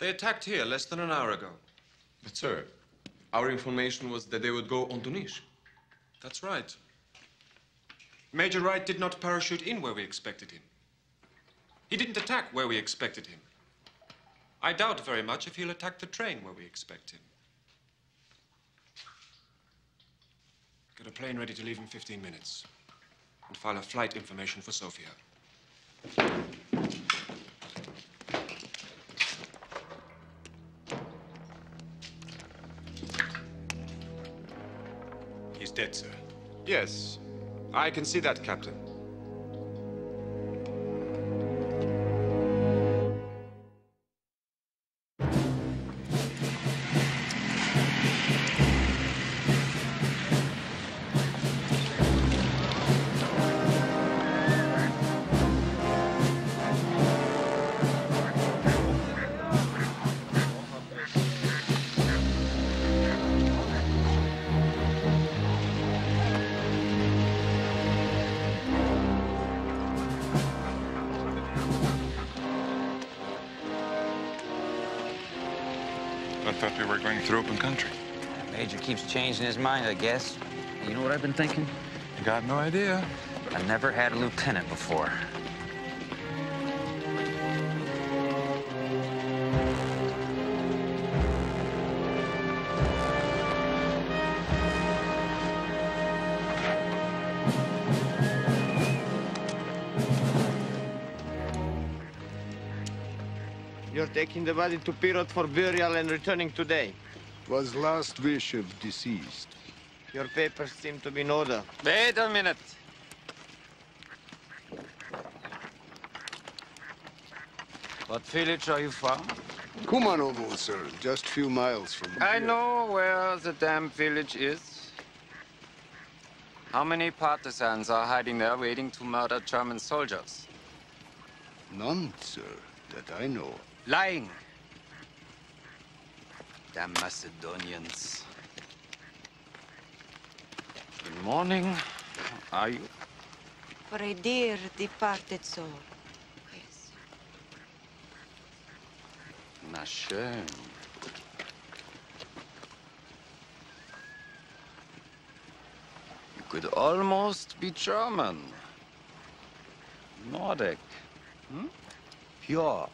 They attacked here less than an hour ago. But, sir, our information was that they would go on to Nish. That's right. Major Wright did not parachute in where we expected him. He didn't attack where we expected him. I doubt very much if he'll attack the train where we expect him. Get a plane ready to leave in 15 minutes and file a flight information for Sofia. He's dead, sir. Yes. I can see that, Captain. Keeps changing his mind, I guess. You know what I've been thinking? You got no idea. I never had a lieutenant before. You're taking the body to Pirot for burial and returning today. Was last wish of deceased. Your papers seem to be in order. Wait a minute. What village are you from? Kumanovo, sir. Just a few miles from here. I know where the damn village is. How many partisans are hiding there waiting to murder German soldiers? None, sir, that I know. Lying. Damn Macedonians. Good morning. How are you? For a dear departed soul. Yes. Na schön. You could almost be German. Nordic. Hmm? Pure.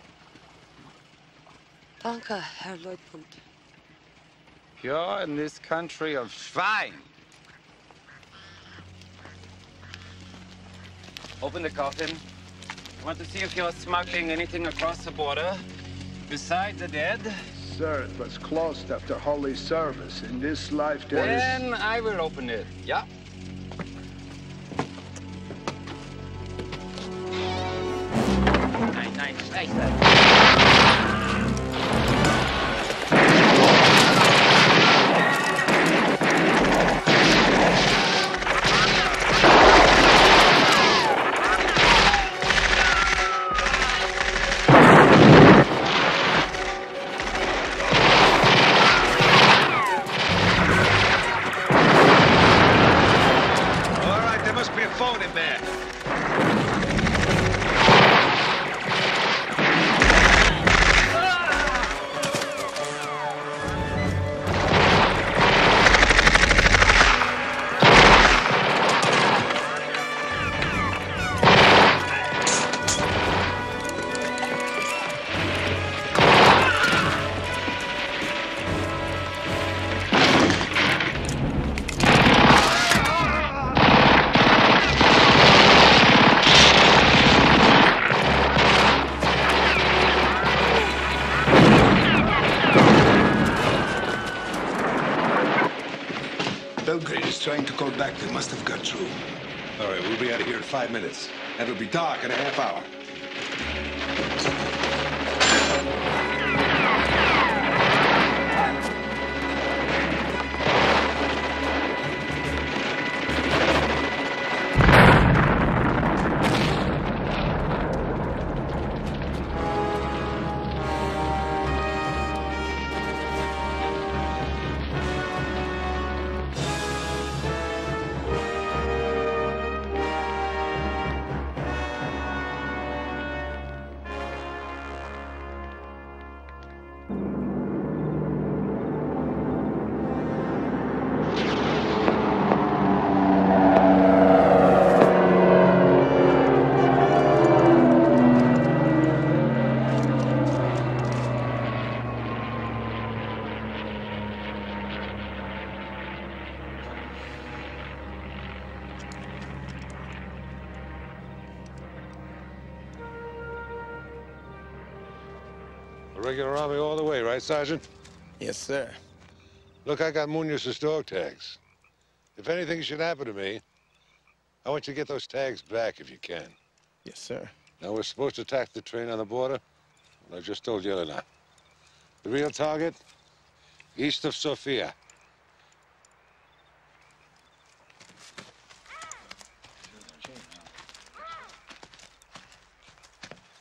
Danke, Herr Leutpunkt. You're in this country of Schwein. Open the coffin. I want to see if you're smuggling anything across the border besides the dead. Sir, it was closed after holy service. In this life, there is... Then I will open it, yeah? Nein, nein, scheiße. Phone in there. Belgrade is trying to call back. They must have got through. All right, we'll be out of here in 5 minutes. It'll be dark in a half hour. Regular army all the way, right, Sergeant? Yes, sir. Look, I got Munoz's dog tags. If anything should happen to me, I want you to get those tags back if you can. Yes, sir. Now, we're supposed to attack the train on the border. I just told Yelena. The real target, east of Sofia.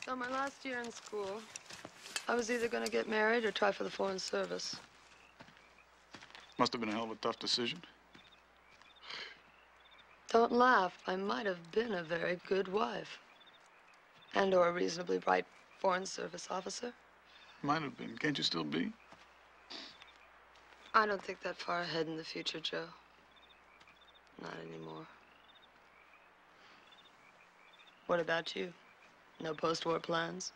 So my last year in school, I was either going to get married or try for the Foreign Service. Must have been a hell of a tough decision. Don't laugh. I might have been a very good wife. And or a reasonably bright Foreign Service officer. Might have been. Can't you still be? I don't think that far ahead in the future, Joe. Not anymore. What about you? No post-war plans?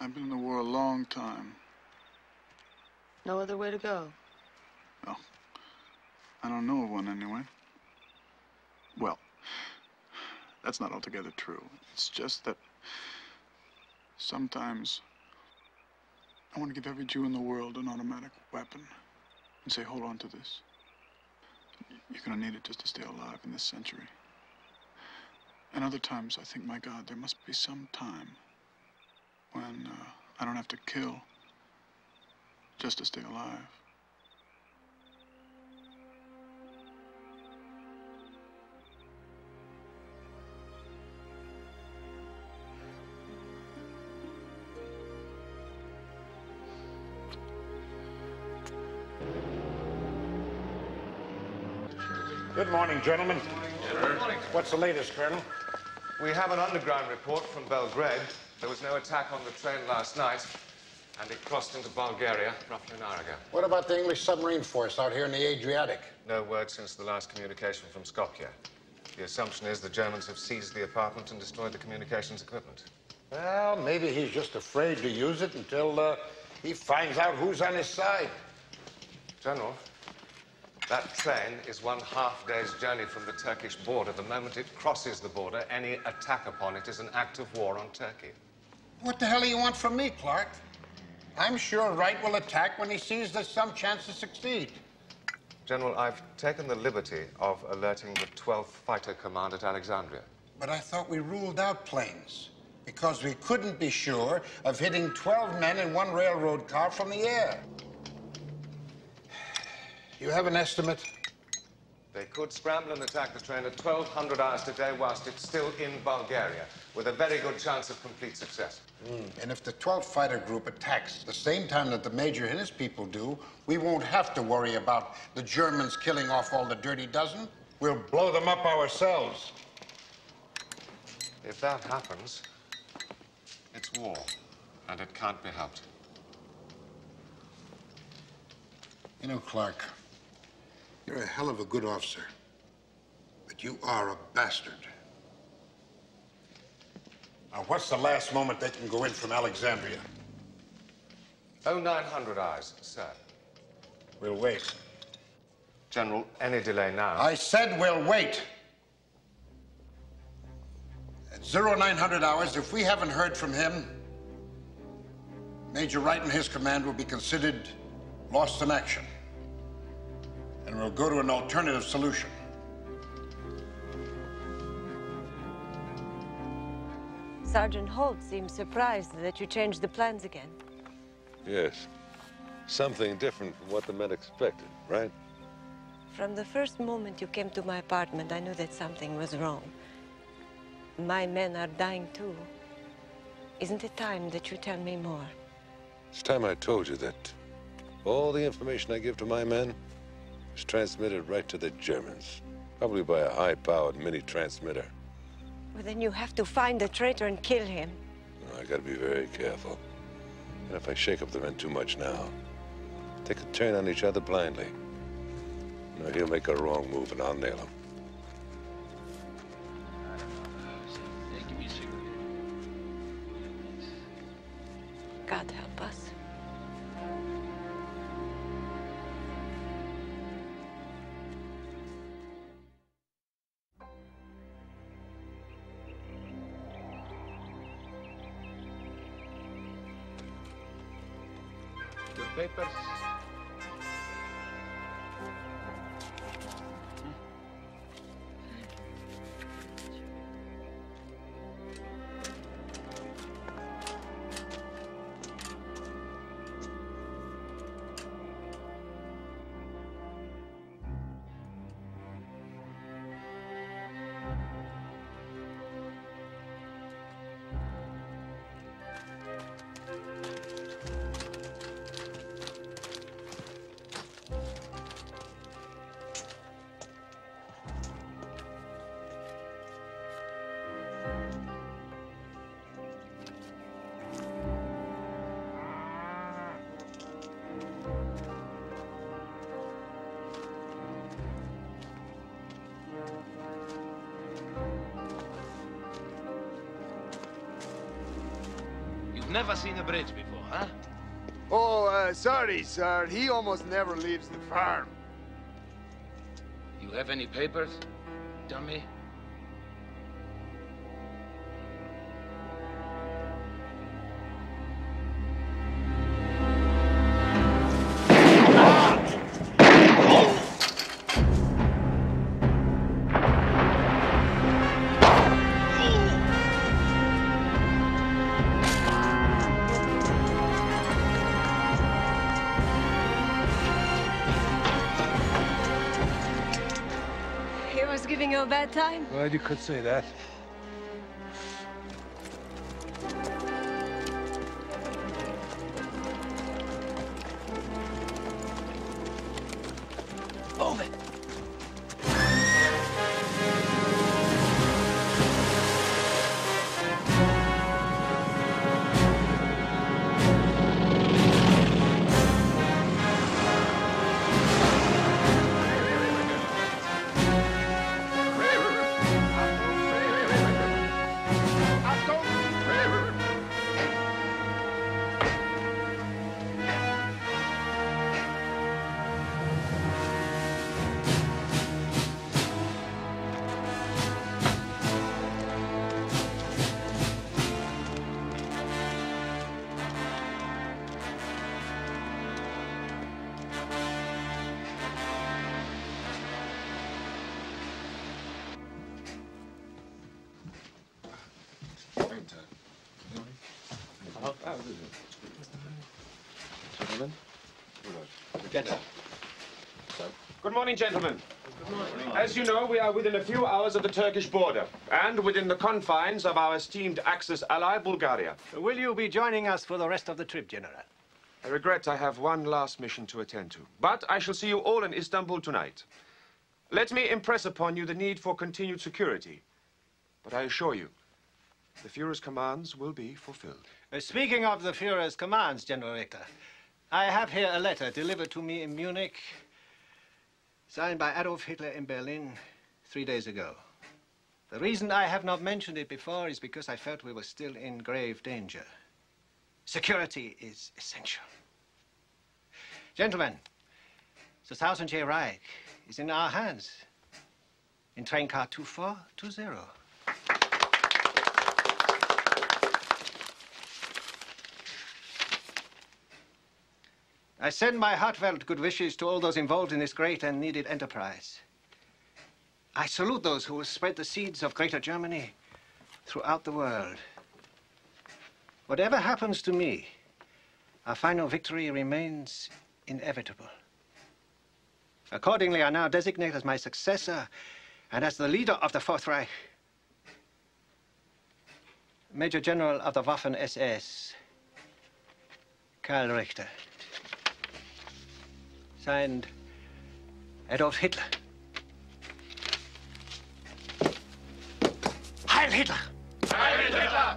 I've been in the war a long time. No other way to go? Well, I don't know of one anyway. Well, that's not altogether true. It's just that sometimes I want to give every Jew in the world an automatic weapon and say, hold on to this. You're going to need it just to stay alive in this century. And other times I think, my God, there must be some time when I don't have to kill just to stay alive. Good morning, gentlemen. Good morning. What's the latest, Colonel? We have an underground report from Belgrade. There was no attack on the train last night, and it crossed into Bulgaria roughly an hour ago. What about the English submarine force out here in the Adriatic? No word since the last communication from Skopje. The assumption is the Germans have seized the apartment and destroyed the communications equipment. Well, maybe he's just afraid to use it until he finds out who's on his side. General, that train is 1/2 day's journey from the Turkish border. The moment it crosses the border, any attack upon it is an act of war on Turkey. What the hell do you want from me, Clark? I'm sure Wright will attack when he sees there's some chance to succeed. General, I've taken the liberty of alerting the 12th Fighter Command at Alexandria. But I thought we ruled out planes because we couldn't be sure of hitting 12 men in one railroad car from the air. You have an estimate? They could scramble and attack the train at 1,200 hours today whilst it's still in Bulgaria, with a very good chance of complete success. And if the 12th Fighter Group attacks the same time that the Major and his people do, we won't have to worry about the Germans killing off all the Dirty Dozen. We'll blow them up ourselves. If that happens, it's war, and it can't be helped. You know, Clark, you're a hell of a good officer, but you are a bastard. Now, what's the last moment they can go in from Alexandria? 0900 hours, sir. We'll wait. General, any delay now. I said we'll wait. At 0900 hours, if we haven't heard from him, Major Wright and his command will be considered lost in action. and we'll go to an alternative solution. Sergeant Holt seems surprised that you changed the plans again. Yes. Something different from what the men expected, right? From the first moment you came to my apartment, I knew that something was wrong. My men are dying too. Isn't it time that you tell me more? It's time I told you that all the information I give to my men is transmitted right to the Germans, probably by a high-powered mini-transmitter. Well, then you have to find the traitor and kill him. No, I gotta be very careful. And if I shake up the men too much now, they could turn on each other blindly. No, he'll make a wrong move and I'll nail him. God help us. The papers. Never seen a bridge before, huh? Oh, sorry, sir. He almost never leaves the farm. You have any papers, dummy? A bad time? Well, you could say that. Good morning, gentlemen. Good morning. As you know, we are within a few hours of the Turkish border and within the confines of our esteemed Axis ally, Bulgaria. Will you be joining us for the rest of the trip, General? I regret I have one last mission to attend to, but I shall see you all in Istanbul tonight. Let me impress upon you the need for continued security, but I assure you, the Führer's commands will be fulfilled. Speaking of the Führer's commands, General Richter, I have here a letter delivered to me in Munich, signed by Adolf Hitler in Berlin 3 days ago. The reason I have not mentioned it before is because I felt we were still in grave danger. Security is essential. Gentlemen, the 1000-year Reich is in our hands. In train car 2420. I send my heartfelt good wishes to all those involved in this great and needed enterprise. I salute those who will spread the seeds of Greater Germany throughout the world. Whatever happens to me, our final victory remains inevitable. Accordingly, I now designate as my successor and as the leader of the Fourth Reich, Major General of the Waffen-SS, Karl Richter. Signed, Adolf Hitler. Heil Hitler! Heil Hitler!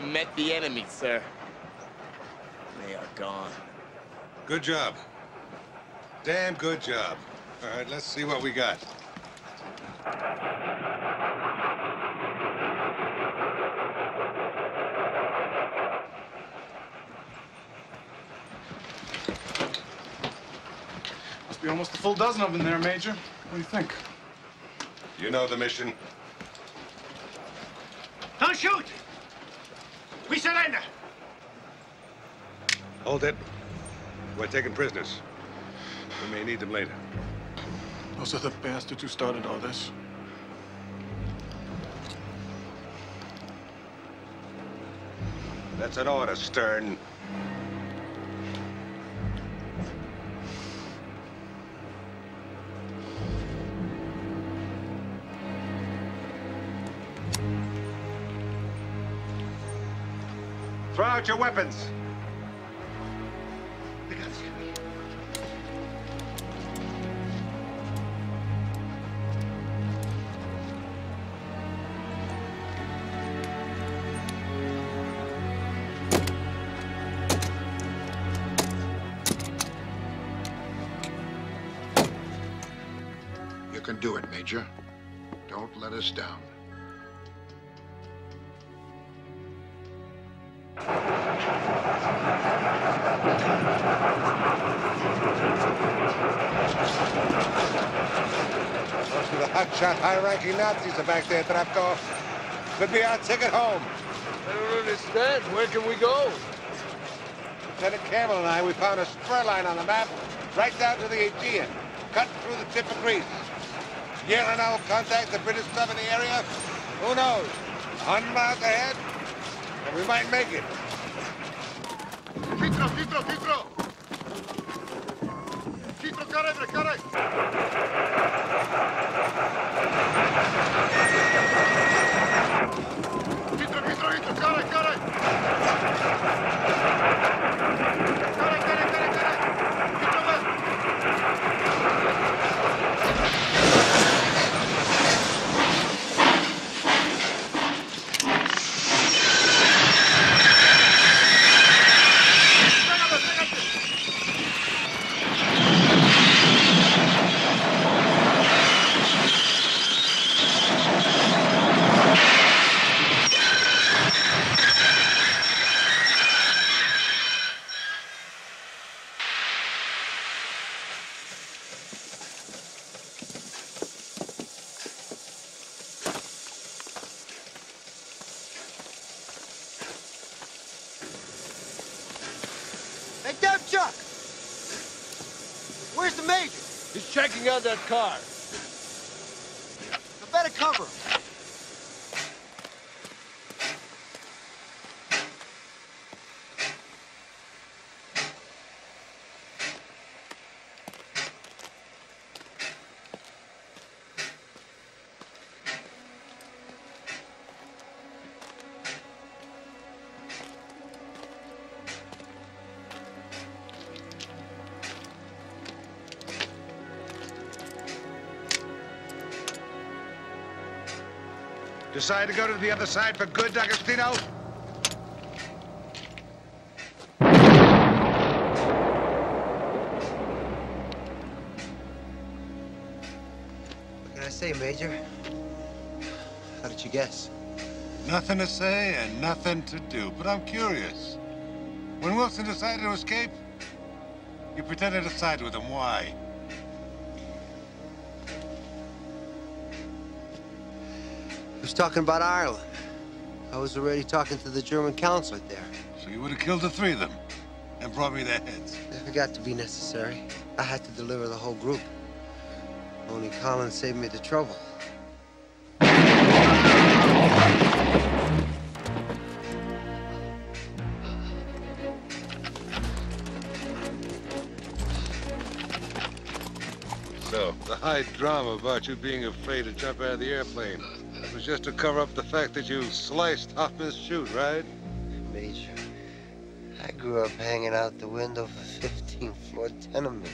Met the enemy, sir. They are gone. Good job. Damn good job. All right, let's see what we got. Must be almost a full dozen of them there, Major. What do you think? You know the mission. Don't shoot! We surrender! Hold it. We're taking prisoners. We may need them later. Those are the bastards who started all this. That's an order, Stern. Throw out your weapons. Do it, Major. Don't let us down. The hotshot, high-ranking Nazis are back there, Drapko. Could be our ticket home. I don't understand. Where can we go? Lieutenant Campbell and I, we found a spur line on the map right down to the Aegean, cut through the tip of Greece. Yelena will contact the British club in the area. Who knows? 100 miles ahead, and we might make it. Filtro, filtro, filtro! Filtro, carrebre, carrebre! Filtro, filtro, filtro, carre, carre! Carre, carre! Out that car. I better cover him. Decide to go to the other side for good, D'Agostino? What can I say, Major? How did you guess? Nothing to say and nothing to do, but I'm curious. When Wilson decided to escape, you pretended to side with him. Why? I was talking about Ireland. I was already talking to the German consulate there. So you would have killed the three of them and brought me their heads. It got to be necessary. I had to deliver the whole group. Only Collins saved me the trouble. So, the high drama about you being afraid to jump out of the airplane. It was just to cover up the fact that you sliced Hoffman's chute, right? Major, I grew up hanging out the window of a 15-floor tenement.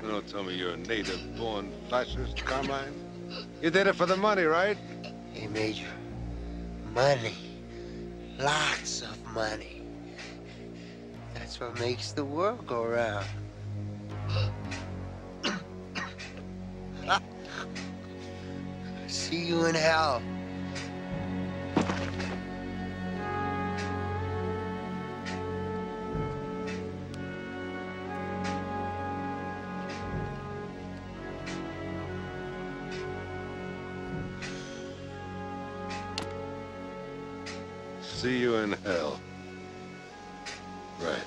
You don't tell me you're a native-born fascist, Carmine. You did it for the money, right? Hey, Major, money. Lots of money. That's what makes the world go round. See you in hell. See you in hell. Right.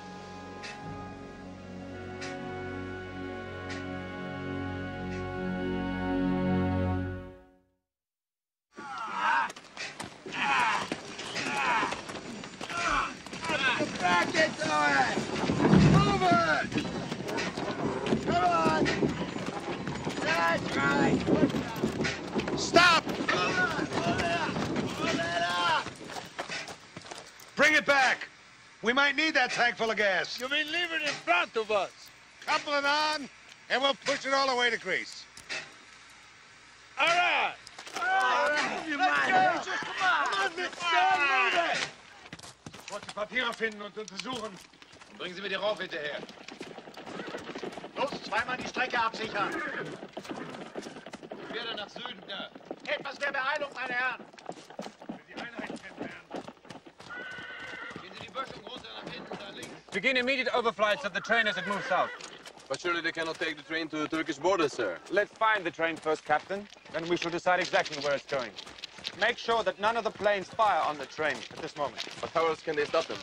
Tank full of gas. You've been leaving in front of us. Couple it on, and we'll push it all the way to Greece. All right. All right. All right. Let's go. Come on, let's go. Ich wollte Papiere finden und untersuchen. Bringen Sie mir die Rauf hinterher. Los, zweimal die Strecke absichern. Wieder nach Süden. Ja. Etwas der Beeilung, meine Herren. Begin immediate overflights of the train as it moves south. But surely they cannot take the train to the Turkish border, sir. Let's find the train first, Captain. Then we shall decide exactly where it's going. Make sure that none of the planes fire on the train at this moment. But how else can they stop them?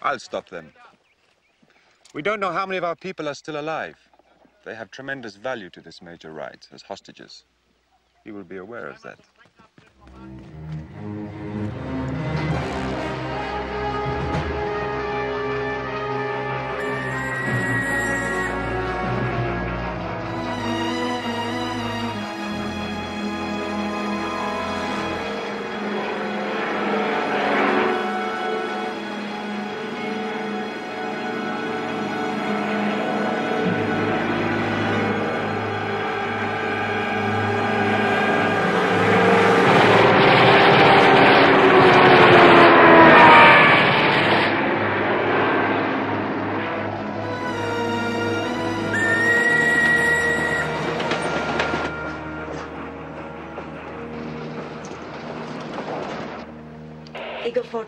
I'll stop them. We don't know how many of our people are still alive. They have tremendous value to this major Reich as hostages. You will be aware of that.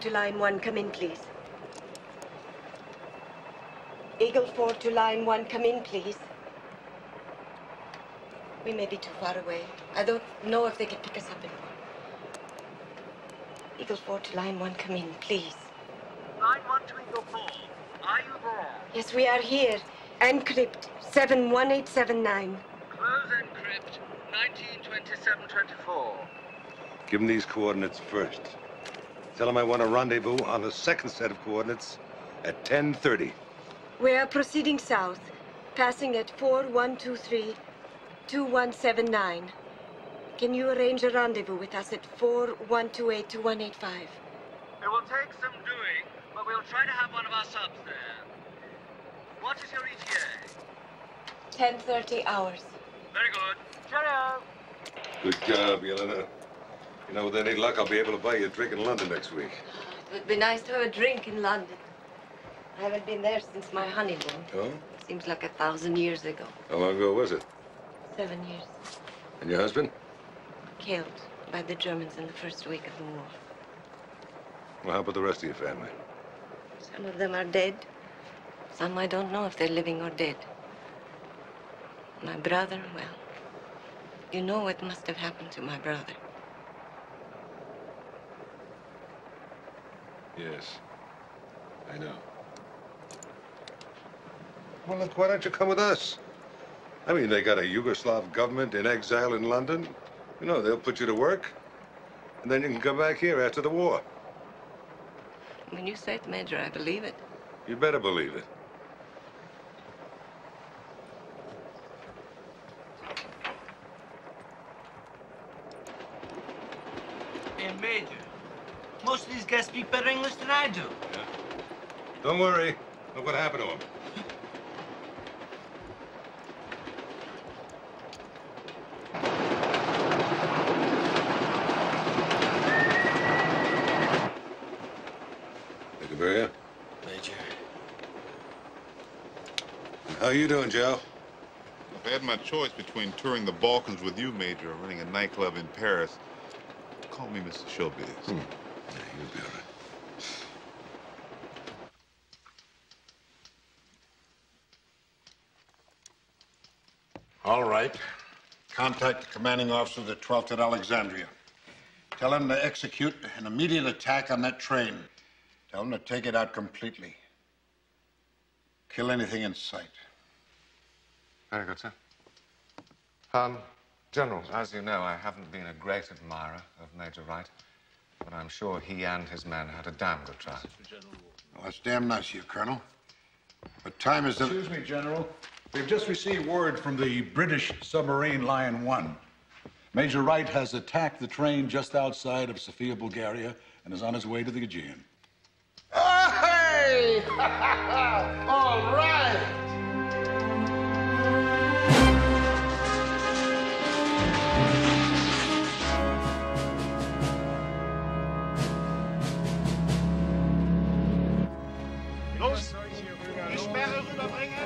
To line one, come in, please. Eagle 4 to line one, come in, please. We may be too far away. I don't know if they can pick us up anymore. Eagle 4 to line one, come in, please. Line one to Eagle 4. Are you there? Yes, we are here. Encrypt 71879. Close encrypt 192724. Give them these coordinates first. Tell them I want a rendezvous on the second set of coordinates at 10:30. We are proceeding south, passing at 4123-2179. Can you arrange a rendezvous with us at 4128-2185? It will take some doing, but we'll try to have one of our subs there. What is your ETA? 10:30 hours. Very good. Cheerio. Good job, Yelena. You know, with any luck, I'll be able to buy you a drink in London next week. It would be nice to have a drink in London. I haven't been there since my honeymoon. Oh? Seems like 1,000 years ago. How long ago was it? 7 years. And your husband? Killed by the Germans in the first week of the war. Well, how about the rest of your family? Some of them are dead. Some I don't know if they're living or dead. My brother, well, you know what must have happened to my brother. Yes, I know. Well, look, why don't you come with us? I mean, they got a Yugoslav government in exile in London. You know, they'll put you to work. And then you can come back here after the war. When you say it, Major, I believe it. You better believe it. Hey, Major. Most of these guys speak better English than I do. Yeah. Don't worry. Look what happened to him. Major. Major. How you doing, Joe? I had my choice between touring the Balkans with you, Major, or running a nightclub in Paris. Call me Mr. Showbiz. Hmm. Yeah, you'll be all right. All right. Contact the commanding officer of the 12th at Alexandria. Tell him to execute an immediate attack on that train. Tell him to take it out completely. Kill anything in sight. Very good, sir. General, as you know, I haven't been a great admirer of Major Wright, but I'm sure he and his men had a damn good try. Well, that's damn nice of you, Colonel. But time is... Excuse me, General. We've just received word from the British submarine Lion 1. Major Wright has attacked the train just outside of Sofia, Bulgaria, and is on his way to the Aegean. Oh, hey! All right! Los! Die Sperre rüberbringen!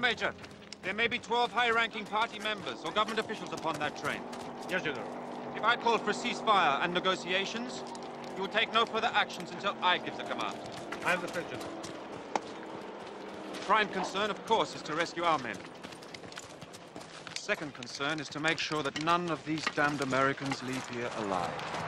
Major, there may be 12 high-ranking party members or government officials upon that train. Yes, General. If I call for ceasefire and negotiations, you will take no further actions until I give the command. I understand, General. Prime concern, of course, is to rescue our men. Second concern is to make sure that none of these damned Americans leave here alive.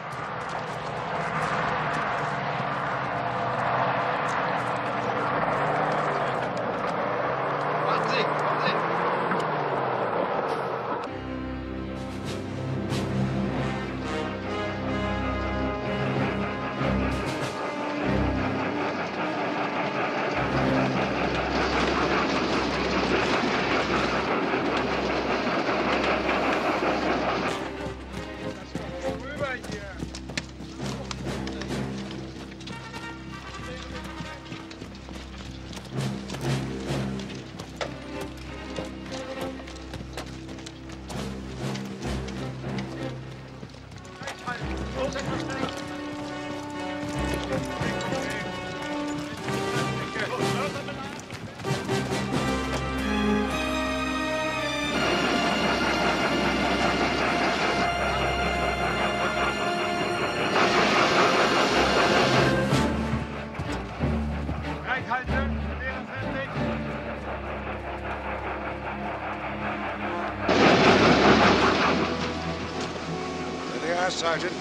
Sergeant.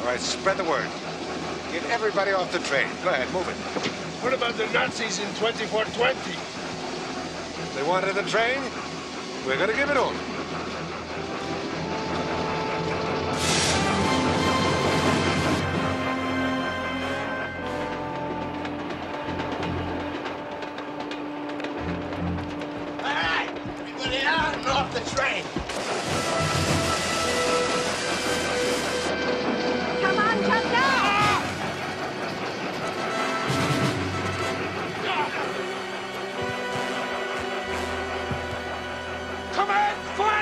All right, spread the word. Get everybody off the train. Go ahead, move it. What about the Nazis in 2420? If they wanted the train, we're going to give it all. All right, everybody out and off the train. Come on, fire!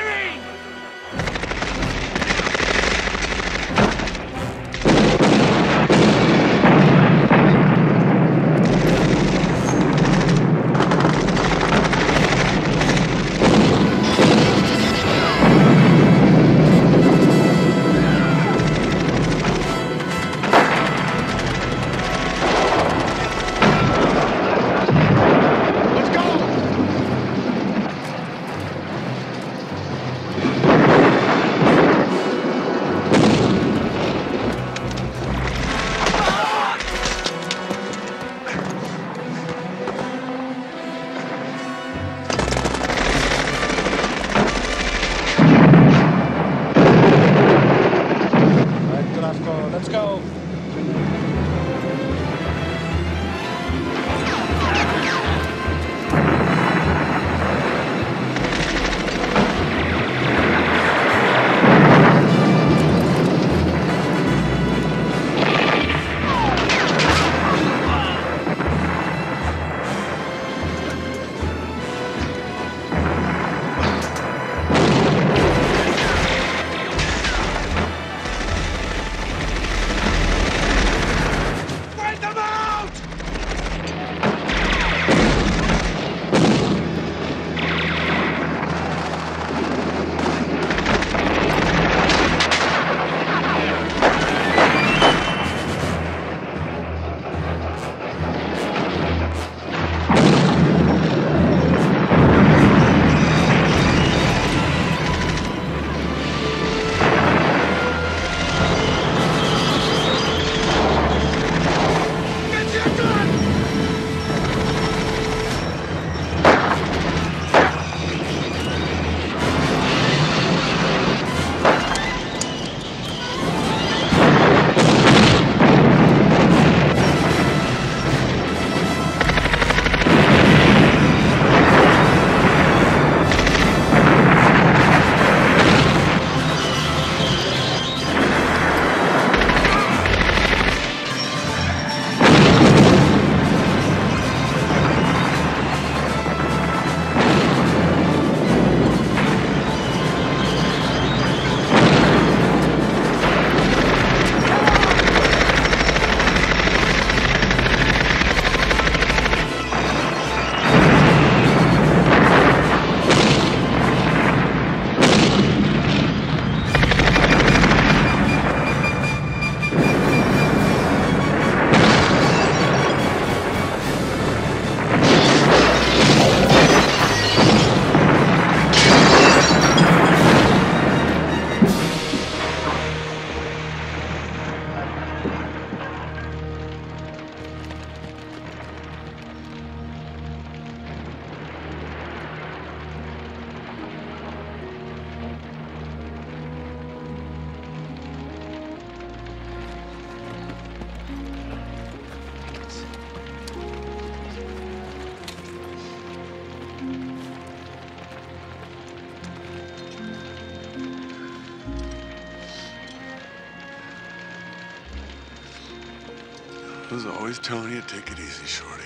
was always telling you, take it easy, Shorty.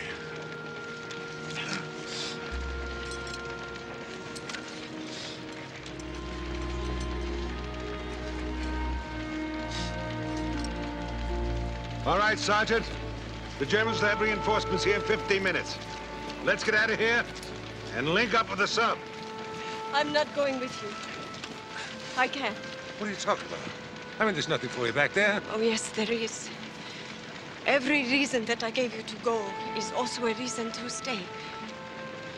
All right, Sergeant. The Germans will have reinforcements here in 15 minutes. Let's get out of here and link up with the sub. I'm not going with you. I can't. What are you talking about? I mean, there's nothing for you back there. Oh, yes, there is. Every reason that I gave you to go is also a reason to stay.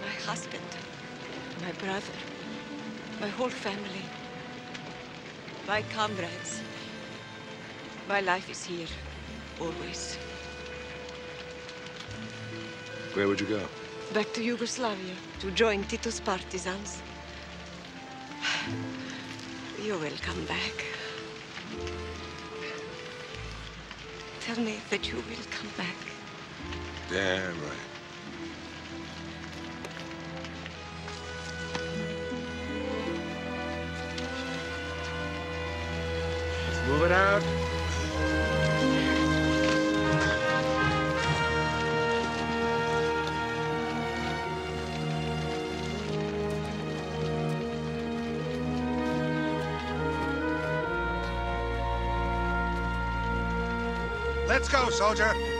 My husband, my brother, my whole family, my comrades. My life is here. Always. Where would you go? Back to Yugoslavia, to join Tito's partisans. You will come back. Tell me that you will come back. Damn right. Let's move it out. Let's go, soldier!